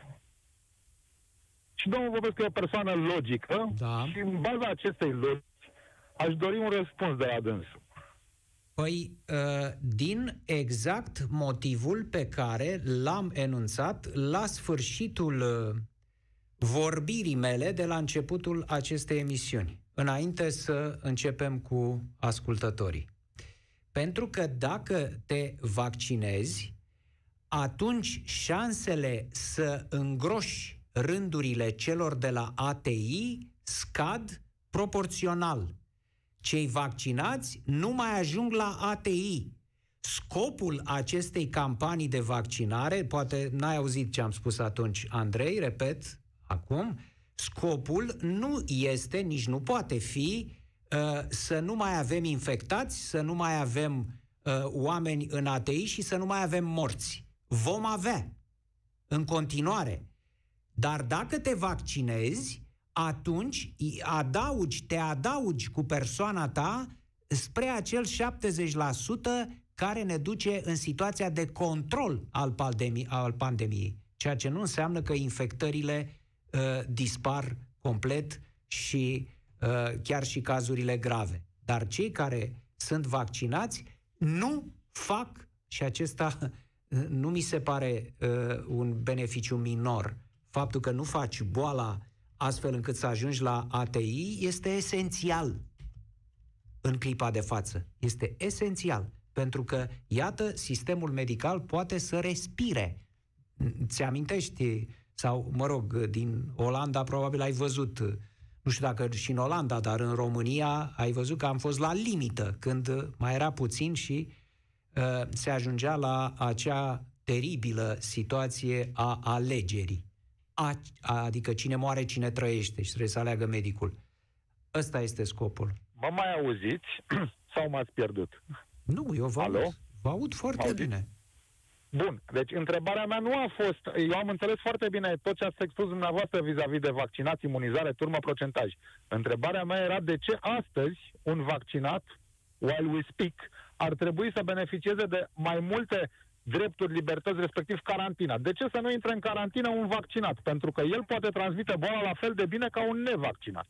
Și domnul Popescu e o persoană logică și, în baza acestei logici, aș dori un răspuns de la dânsul. Păi, din exact motivul pe care l-am enunțat la sfârșitul vorbirii mele de la începutul acestei emisiuni, înainte să începem cu ascultătorii. Pentru că dacă te vaccinezi, atunci șansele să îngroși rândurile celor de la ATI scad proporțional. Cei vaccinați nu mai ajung la ATI. Scopul acestei campanii de vaccinare, poate n-ai auzit ce am spus atunci, Andrei, repet acum, scopul nu este, nici nu poate fi, să nu mai avem infectați, să nu mai avem oameni în ATI și să nu mai avem morți. Vom avea în continuare. Dar dacă te vaccinezi, atunci te adaugi cu persoana ta spre acel 70% care ne duce în situația de control al pandemiei. Ceea ce nu înseamnă că infectările dispar complet și chiar și cazurile grave. Dar cei care sunt vaccinați nu fac, și acesta nu mi se pare un beneficiu minor, faptul că nu faci boala astfel încât să ajungi la ATI este esențial în clipa de față. Este esențial. Pentru că, iată, sistemul medical poate să respire. Ți-amintești, sau, mă rog, din Olanda probabil ai văzut, nu știu dacă și în Olanda, dar în România ai văzut că am fost la limită, când mai era puțin și se ajungea la acea teribilă situație a alegerii. Adică cine moare, cine trăiește și trebuie să aleagă medicul. Ăsta este scopul. Mă mai auziți sau m-ați pierdut? Nu, eu vă aud foarte bine. Bun, deci întrebarea mea nu a fost... Eu am înțeles foarte bine tot ce ați expus dumneavoastră vis-a-vis de vaccinați, imunizare, turmă, procentaj. Întrebarea mea era de ce astăzi un vaccinat, while we speak, ar trebui să beneficieze de mai multe drepturi, libertăți, respectiv carantina. De ce să nu intre în carantină un vaccinat? Pentru că el poate transmite boala la fel de bine ca un nevaccinat.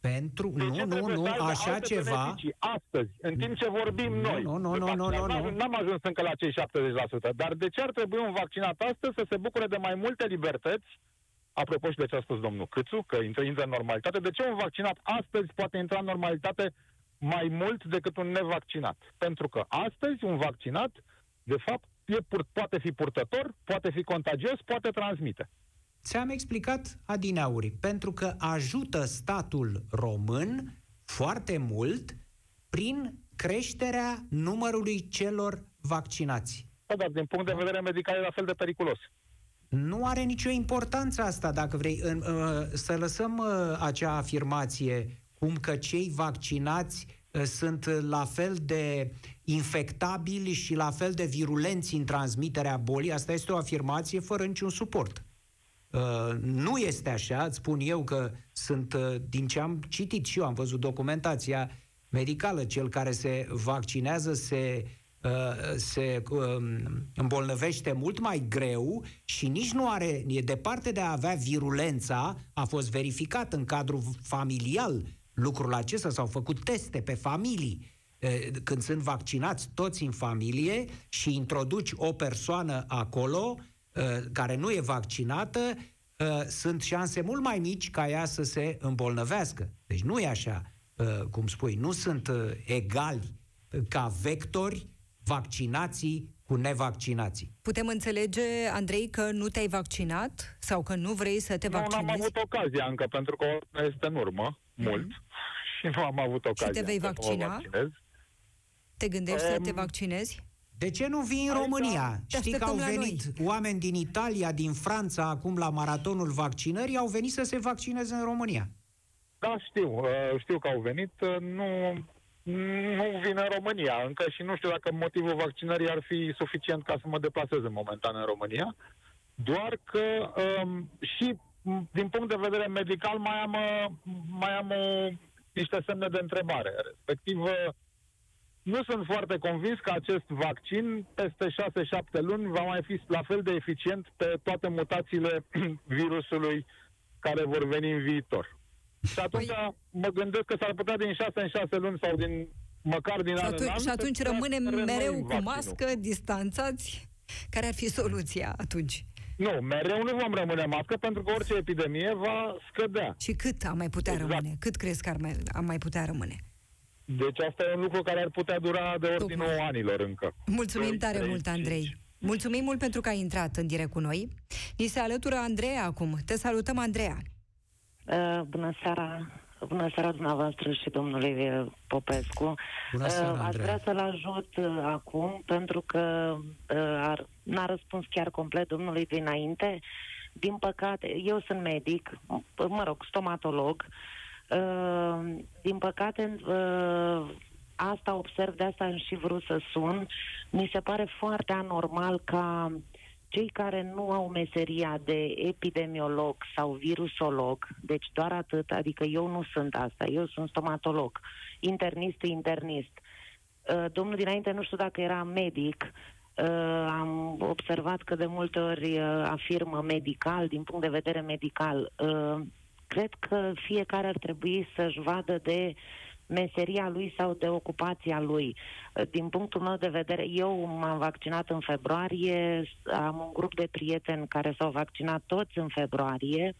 Pentru... Nu, așa ceva... Astăzi, în timp ce vorbim noi... Nu. N-am ajuns încă la cei 70%, dar de ce ar trebui un vaccinat astăzi să se bucure de mai multe libertăți? Apropo și de ce a spus domnul Cîțu, că intră în normalitate. De ce un vaccinat astăzi poate intra în normalitate mai mult decât un nevaccinat? Pentru că astăzi un vaccinat, de fapt, poate fi purtător, poate fi contagios, poate transmite. Ți-am explicat adineauri, pentru că ajută statul român foarte mult prin creșterea numărului celor vaccinați. Dar din punct de vedere medical e la fel de periculos. Nu are nicio importanță asta, dacă vrei, să lăsăm acea afirmație cum că cei vaccinați sunt la fel de infectabili și la fel de virulenți în transmiterea bolii. Asta este o afirmație fără niciun suport. Nu este așa, îți spun eu că sunt, din ce am citit și eu, am văzut documentația medicală, cel care se vaccinează se îmbolnăvește mult mai greu și nici nu are, e departe de a avea virulența, a fost verificat în cadrul familial lucrul acesta, s-au făcut teste pe familii. Când sunt vaccinați toți în familie și introduci o persoană acolo care nu e vaccinată, sunt șanse mult mai mici ca ea să se îmbolnăvească. Deci nu e așa, cum spui, nu sunt egali ca vectori vaccinații cu nevaccinații. Putem înțelege, Andrei, că nu te-ai vaccinat sau că nu vrei să te vaccinezi? Nu am avut ocazia încă, pentru că este în urmă, mult, și nu am avut ocazia. Și te vei vaccina? Te gândești să te vaccinezi? De ce nu vii în România? Știi că au venit oameni din Italia, din Franța, acum la maratonul vaccinării, au venit să se vaccineze în România. Da, știu că au venit, nu vin în România încă și nu știu dacă motivul vaccinării ar fi suficient ca să mă deplasez în momentan în România, doar că și din punct de vedere medical mai am niște semne de întrebare, respectiv... Nu sunt foarte convins că acest vaccin peste 6-7 luni va mai fi la fel de eficient pe toate mutațiile virusului care vor veni în viitor. Și atunci mă gândesc că s-ar putea din 6 în 6 luni sau din măcar din an în an. Și atunci rămânem mereu cu mască, distanțați? Care ar fi soluția atunci? Nu, mereu nu vom rămâne mască, pentru că orice epidemie va scădea. Și cât am mai putea rămâne? Cât crezi că am mai putea rămâne? Deci asta e un lucru care ar putea dura de ordinul anilor încă. Mulțumim tare mult, Andrei. Mulțumim mult pentru că ai intrat în direct cu noi. Ni se alătură Andreea acum. Te salutăm, Andreea. Bună seara. Bună seara dumneavoastră și domnului Popescu. Bună seara, aș vrea să-l ajut acum, pentru că n-a răspuns chiar complet domnului dinainte. Din păcate, eu sunt medic, mă rog, stomatolog. Din păcate asta observ, de asta am și vrut să sun. Mi se pare foarte anormal ca cei care nu au meseria de epidemiolog sau virusolog, deci doar atât, adică eu nu sunt asta, eu sunt stomatolog, internist. Domnul dinainte, nu știu dacă era medic, am observat că de multe ori afirmă medical, din punct de vedere medical. Cred că fiecare ar trebui să-și vadă de meseria lui sau de ocupația lui. Din punctul meu de vedere, eu m-am vaccinat în februarie, am un grup de prieteni care s-au vaccinat toți în februarie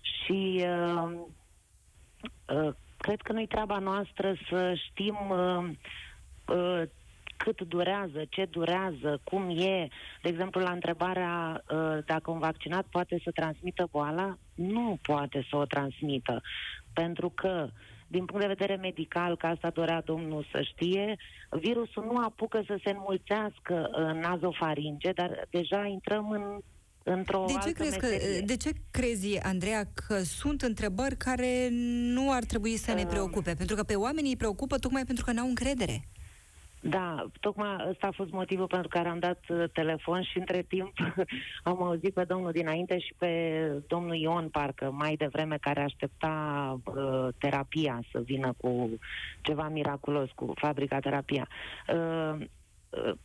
și cred că nu-i treaba noastră să știm cât durează, ce durează, cum e. De exemplu, la întrebarea dacă un vaccinat poate să transmită boala, nu poate să o transmită. Pentru că, din punct de vedere medical, că asta dorea domnul să știe, virusul nu apucă să se înmulțească în nazofaringe, dar deja intrăm într-o altă meserie. De ce crezi, Andreea, că sunt întrebări care nu ar trebui să ne preocupe? Pentru că pe oamenii îi preocupă tocmai pentru că n-au încredere. Da, tocmai ăsta a fost motivul pentru care am dat telefon și între timp am auzit pe domnul dinainte și pe domnul Ion, parcă mai devreme, care aștepta terapia să vină cu ceva miraculos, cu fabrica terapia.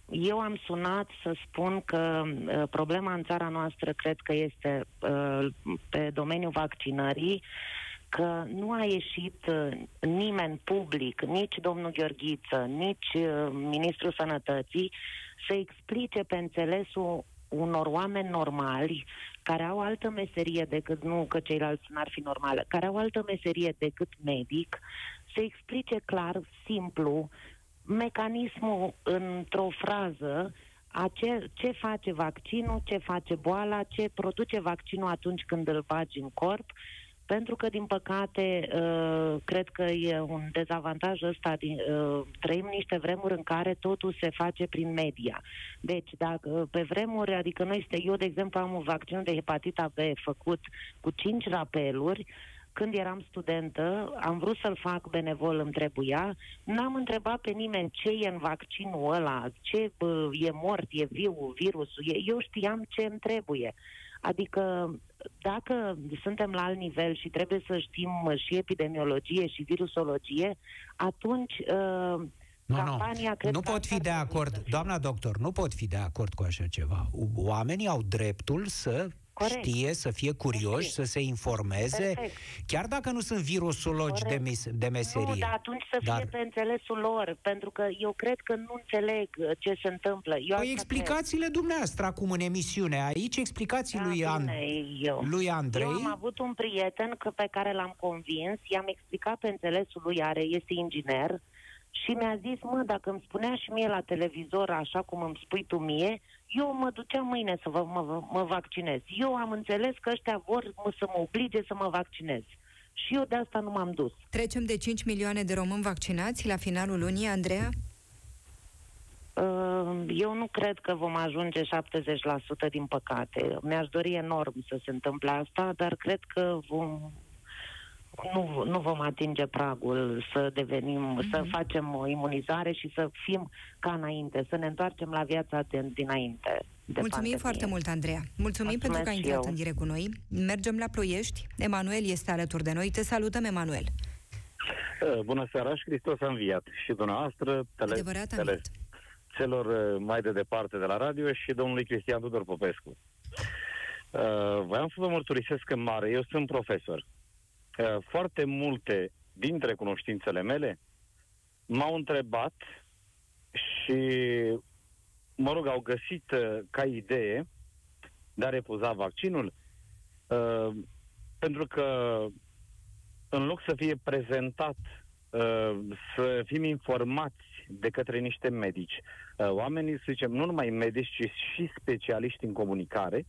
Eu am sunat să spun că problema în țara noastră cred că este pe domeniul vaccinării, că nu a ieșit nimeni public, nici domnul Gheorghiță, nici ministrul sănătății, să explice pe înțelesul unor oameni normali, care au altă meserie decât, nu că ceilalți n-ar fi normale, care au altă meserie decât medic, să explice clar, simplu, mecanismul într-o frază a ce face vaccinul, ce face boala, ce produce vaccinul atunci când îl bagi în corp, pentru că, din păcate, cred că e un dezavantaj ăsta. Trăim niște vremuri în care totul se face prin media. Deci, dacă pe vremuri, adică eu, de exemplu, am un vaccin de hepatita B făcut cu 5 rapeluri. Când eram studentă, am vrut să-l fac benevol, îmi trebuia. N-am întrebat pe nimeni ce e în vaccinul ăla, ce e mort, e viu, virusul. Eu știam ce îmi trebuie. Adică, dacă suntem la alt nivel și trebuie să știm și epidemiologie și virusologie, atunci campania... Nu pot fi de acord, doamna doctor, nu pot fi de acord cu așa ceva. Oamenii au dreptul să... Corect. Știe, să fie curioși, să se informeze, chiar dacă nu sunt virusologi de meserie. Nu, dar atunci să fie pe înțelesul lor, pentru că eu cred că nu înțeleg ce se întâmplă. Păi explicați-le dumneavoastră acum în emisiune, aici explicați-i lui Andrei. Eu am avut un prieten pe care l-am convins, i-am explicat pe înțelesul lui, este inginer, și mi-a zis, dacă îmi spunea și mie la televizor, așa cum îmi spui tu mie, eu mă duceam mâine să mă vaccinez. Eu am înțeles că ăștia vor să mă oblige să mă vaccinez. Și eu de asta nu m-am dus. Trecem de 5 milioane de români vaccinați la finalul lunii, Andreea? Eu nu cred că vom ajunge 70%, din păcate. Mi-aș dori enorm să se întâmple asta, dar cred că nu vom atinge pragul să devenim, să facem o imunizare și să fim ca înainte, să ne întoarcem la viața dinainte. Mulțumim foarte mult, Andreea. Mulțumim pentru că ai intrat în direct cu noi. Mergem la Ploiești. Emanuel este alături de noi. Te salutăm, Emanuel. Bună seara, și Hristos a înviat. Și dumneavoastră, celor mai de departe de la radio și domnului Cristian Tudor Popescu. Voiam să vă mărturisesc în mare. Eu sunt profesor. Foarte multe dintre cunoștințele mele m-au întrebat și, mă rog, au găsit ca idee de a refuza vaccinul, pentru că în loc să fie prezentat, să fim informați de către niște medici, oamenii, să zicem, nu numai medici, ci și specialiști în comunicare,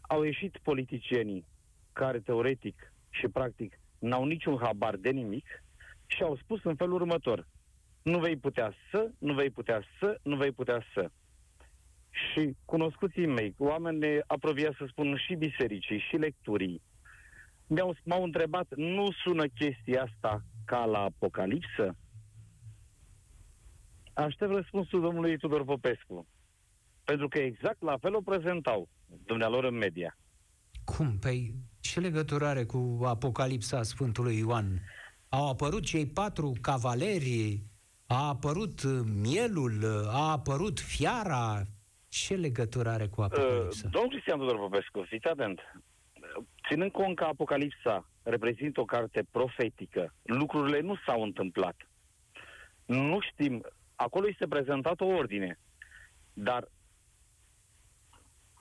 au ieșit politicienii care teoretic și practic n-au niciun habar de nimic și au spus în felul următor: nu vei putea să, nu vei putea să, nu vei putea să. Și cunoscuții mei, oamenii apropiați, să spun, și bisericii, și lecturii, m-au întrebat, nu sună chestia asta ca la Apocalipsă? Aștept răspunsul domnului Tudor Popescu. Pentru că exact la fel o prezentau dumnealor în media. Cum? Păi ce legătură are cu Apocalipsa Sfântului Ioan? Au apărut cei patru cavaleri, a apărut mielul, a apărut fiara. Ce legătură are cu Apocalipsa? Domnul Cristian Tudor Popescu, fiți atent. Ținând cont că Apocalipsa reprezintă o carte profetică, lucrurile nu s-au întâmplat. Nu știm. Acolo este prezentată o ordine. Dar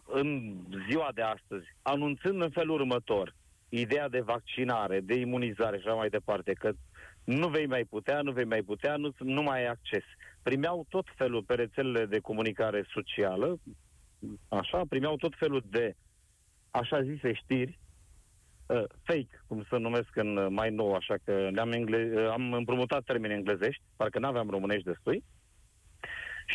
în ziua de astăzi, anunțând în felul următor ideea de vaccinare, de imunizare și așa mai departe, că nu vei mai putea, nu mai ai acces. Primeau tot felul pe rețelele de comunicare socială, așa, primeau tot felul de așa zise știri, fake, cum se numesc în mai nou, așa că am împrumutat termeni englezești, parcă n-aveam românești destui.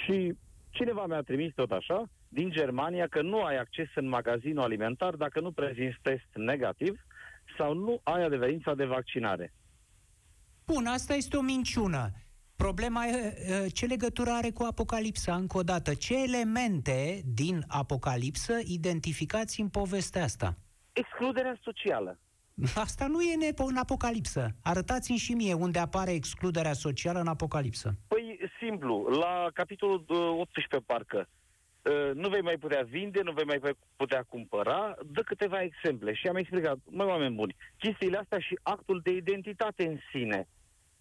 Și cineva mi-a trimis tot așa, din Germania, că nu ai acces în magazinul alimentar dacă nu prezinți test negativ sau nu ai adeverința de vaccinare. Bun, asta este o minciună. Problema e ce legătură are cu Apocalipsa, încă o dată. Ce elemente din Apocalipsă identificați în povestea asta? Excluderea socială. Asta nu e în Apocalipsă. Arătați-mi și mie unde apare excluderea socială în Apocalipsă. Păi, simplu, la capitolul 18, parcă. Nu vei mai putea vinde, nu vei mai putea cumpăra. Dă câteva exemple și am explicat, măi, oameni buni, chestiile astea și actul de identitate în sine.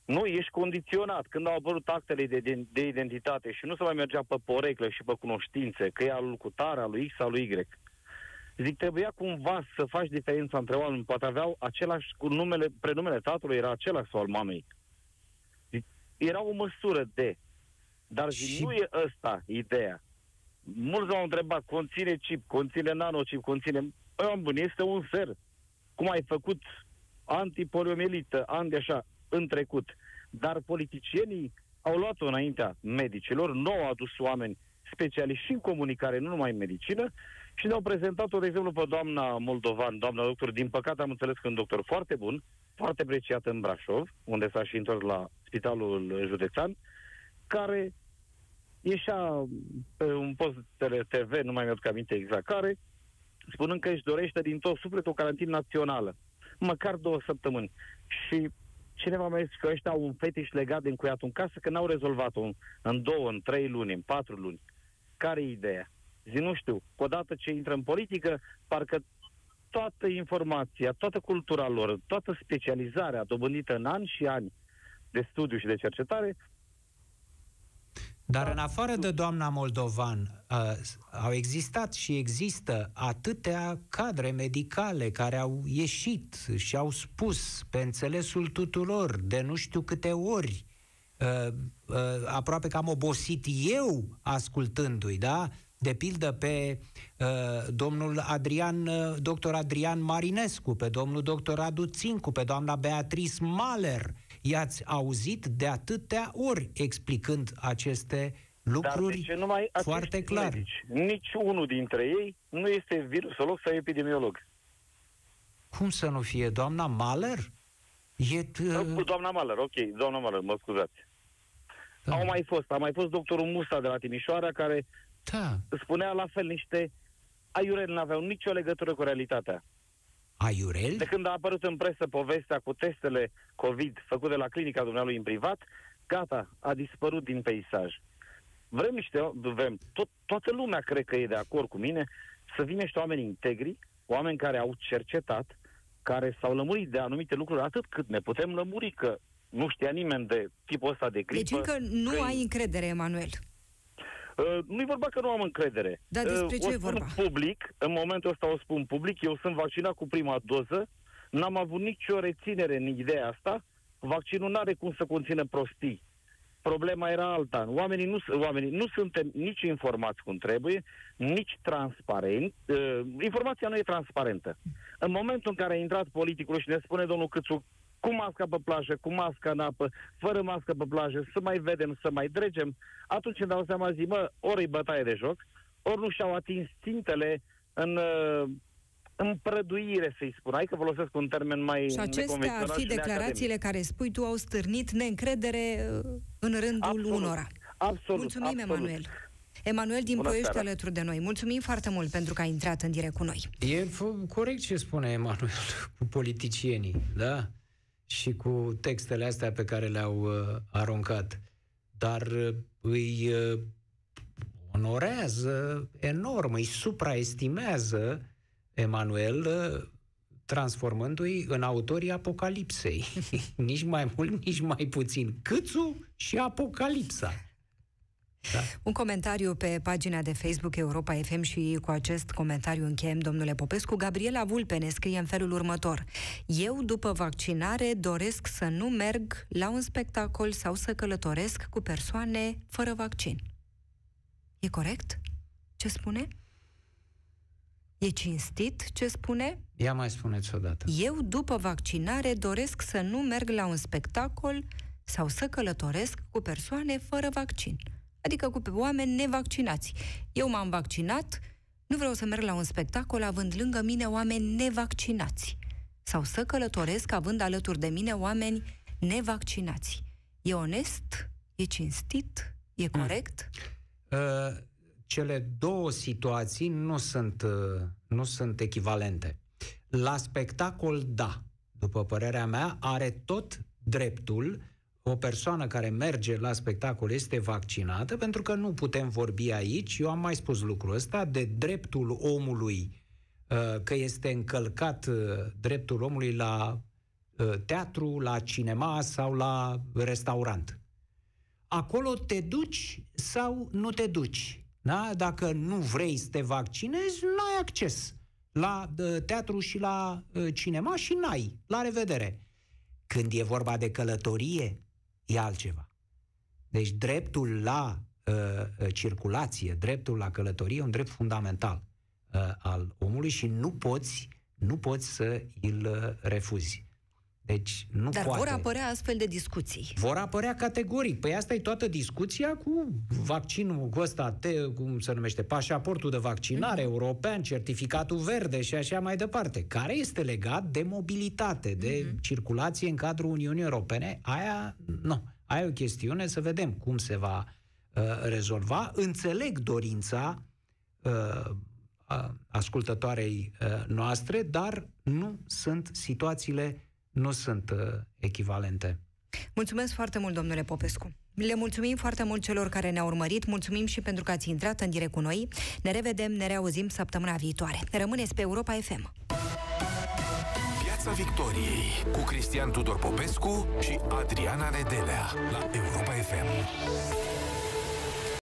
Nu, ești condiționat. Când au apărut actele de identitate și nu se mai mergea pe porecle și pe cunoștințe, că e al lui cutare, al lui X, al lui Y. Zic, trebuia cumva să faci diferența între oameni. Poate aveau același, cu numele, prenumele tatălui era același sau al mamei. Zic, era o măsură de... Dar zic, și... nu e ăsta ideea. Mulți m-au întrebat, conține chip, conține nanocip, conține... Păi, oameni buni, este un ser. Cum ai făcut antipoliomielită, așa, în trecut. Dar politicienii au luat-o înaintea medicilor, nu au adus oameni specialiști și în comunicare, nu numai în medicină, și ne-au prezentat-o, de exemplu, pe doamna Moldovan, doamna doctor, din păcate am înțeles că un doctor foarte bun, foarte apreciat în Brașov, unde s-a și întors la spitalul județean, care ieșea pe un post TV, nu mai mi-aduc aminte exact care, spunând că își dorește din tot sufletul o carantină națională, măcar 2 săptămâni. Și cineva mi-a zis că ăștia au un fetiș legat de încuiatul în casă, că n-au rezolvat-o în 2, în 3 luni, în 4 luni. Care-i ideea? Zic, nu știu, odată ce intră în politică, parcă toată informația, toată cultura lor, toată specializarea dobândită în ani și ani de studiu și de cercetare... Dar în afară de doamna Moldovan, au existat și există atâtea cadre medicale care au ieșit și au spus pe înțelesul tuturor de nu știu câte ori, aproape că am obosit eu ascultându-i, da? De pildă pe domnul Adrian, dr. Adrian Marinescu, pe domnul dr. Radu Țincu, pe doamna Beatrice Mahler. I-ați auzit de atâtea ori explicând aceste lucruri foarte clar. Nici unul dintre ei nu este virusolog sau epidemiolog. Cum să nu fie? Doamna Mahler? Doamna Mahler, ok, doamna Mahler, mă scuzați. Da. A mai fost doctorul Musa de la Timișoara, care spunea la fel niște aiureli, n-aveau nicio legătură cu realitatea. Aiurel? De când a apărut în presă povestea cu testele COVID făcute la clinica dumnealui în privat, gata, a dispărut din peisaj. Toată lumea cred că e de acord cu mine să vină niște oameni integri, oameni care au cercetat, care s-au lămurit de anumite lucruri atât cât ne putem lămuri, că nu știa nimeni de tipul ăsta de gripă. Deci încă nu ai încredere, Emanuel. Nu-i vorba că nu am încredere. Dar despre ce e vorba? Public, în momentul ăsta o spun public, eu sunt vaccinat cu prima doză, n-am avut nicio reținere în ideea asta, vaccinul n-are cum să conțină prostii. Problema era alta. Oamenii nu suntem nici informați cum trebuie, nici transparenți. Informația nu e transparentă. În momentul în care a intrat politicul și ne spune domnul Cîțu, cu masca pe plajă, cu masca în apă, fără mască pe plajă, să mai vedem, să mai dregem, atunci îmi dau seama, zi, mă, ori e bătaie de joc, ori nu și-au atins țintele în prăduire, să-i spun. Hai că folosesc un termen mai neconvențional. Și acestea ar fi declarațiile care spui tu, au stârnit neîncredere în rândul unora. Absolut. Mulțumim, Emanuel. Emanuel din Ploiești alături de noi. Mulțumim foarte mult pentru că ai intrat în direct cu noi. E corect ce spune Emanuel cu politicienii, da? Și cu textele astea pe care le-au aruncat. Dar îi onorează enorm, îi supraestimează Emanuel, transformându-i în autorii Apocalipsei. Nici mai mult, nici mai puțin. Cîțu și Apocalipsa. Da. Un comentariu pe pagina de Facebook Europa FM și cu acest comentariu încheiem, domnule Popescu. Gabriela Vulpe ne scrie în felul următor: eu, după vaccinare, doresc să nu merg la un spectacol sau să călătoresc cu persoane fără vaccin. E corect ce spune? E cinstit ce spune? Ia mai spuneți odată. Eu, după vaccinare, doresc să nu merg la un spectacol sau să călătoresc cu persoane fără vaccin. Adică cu oameni nevaccinați. Eu m-am vaccinat, nu vreau să merg la un spectacol având lângă mine oameni nevaccinați. Sau să călătoresc având alături de mine oameni nevaccinați. E onest? E cinstit? E corect? Cele două situații nu sunt echivalente. La spectacol, da, după părerea mea, are tot dreptul. O persoană care merge la spectacol este vaccinată, pentru că nu putem vorbi aici, eu am mai spus lucrul ăsta, de dreptul omului, că este încălcat dreptul omului la teatru, la cinema sau la restaurant. Acolo te duci sau nu te duci. Da? Dacă nu vrei să te vaccinezi, n-ai acces la teatru și la cinema și n-ai. La revedere. Când e vorba de călătorie, e altceva. Deci dreptul la circulație, dreptul la călătorie e un drept fundamental al omului și nu poți să îl refuzi. Deci nu Dar poate. Vor apărea astfel de discuții. Vor apărea categoric. Păi asta e toată discuția cu vaccinul ăsta, cum se numește, pașaportul de vaccinare european, certificatul verde și așa mai departe, care este legat de mobilitate, de circulație în cadrul Uniunii Europene. Aia, nu. Aia e o chestiune, să vedem cum se va rezolva. Înțeleg dorința ascultătoarei noastre, dar nu sunt situațiile echivalente. Mulțumesc foarte mult, domnule Popescu. Le mulțumim foarte mult celor care ne-au urmărit, mulțumim și pentru că ați intrat în direct cu noi. Ne revedem, ne reauzim săptămâna viitoare. Rămâneți pe Europa FM. Piața Victoriei cu Cristian Tudor Popescu și Adriana Nedelea la Europa FM.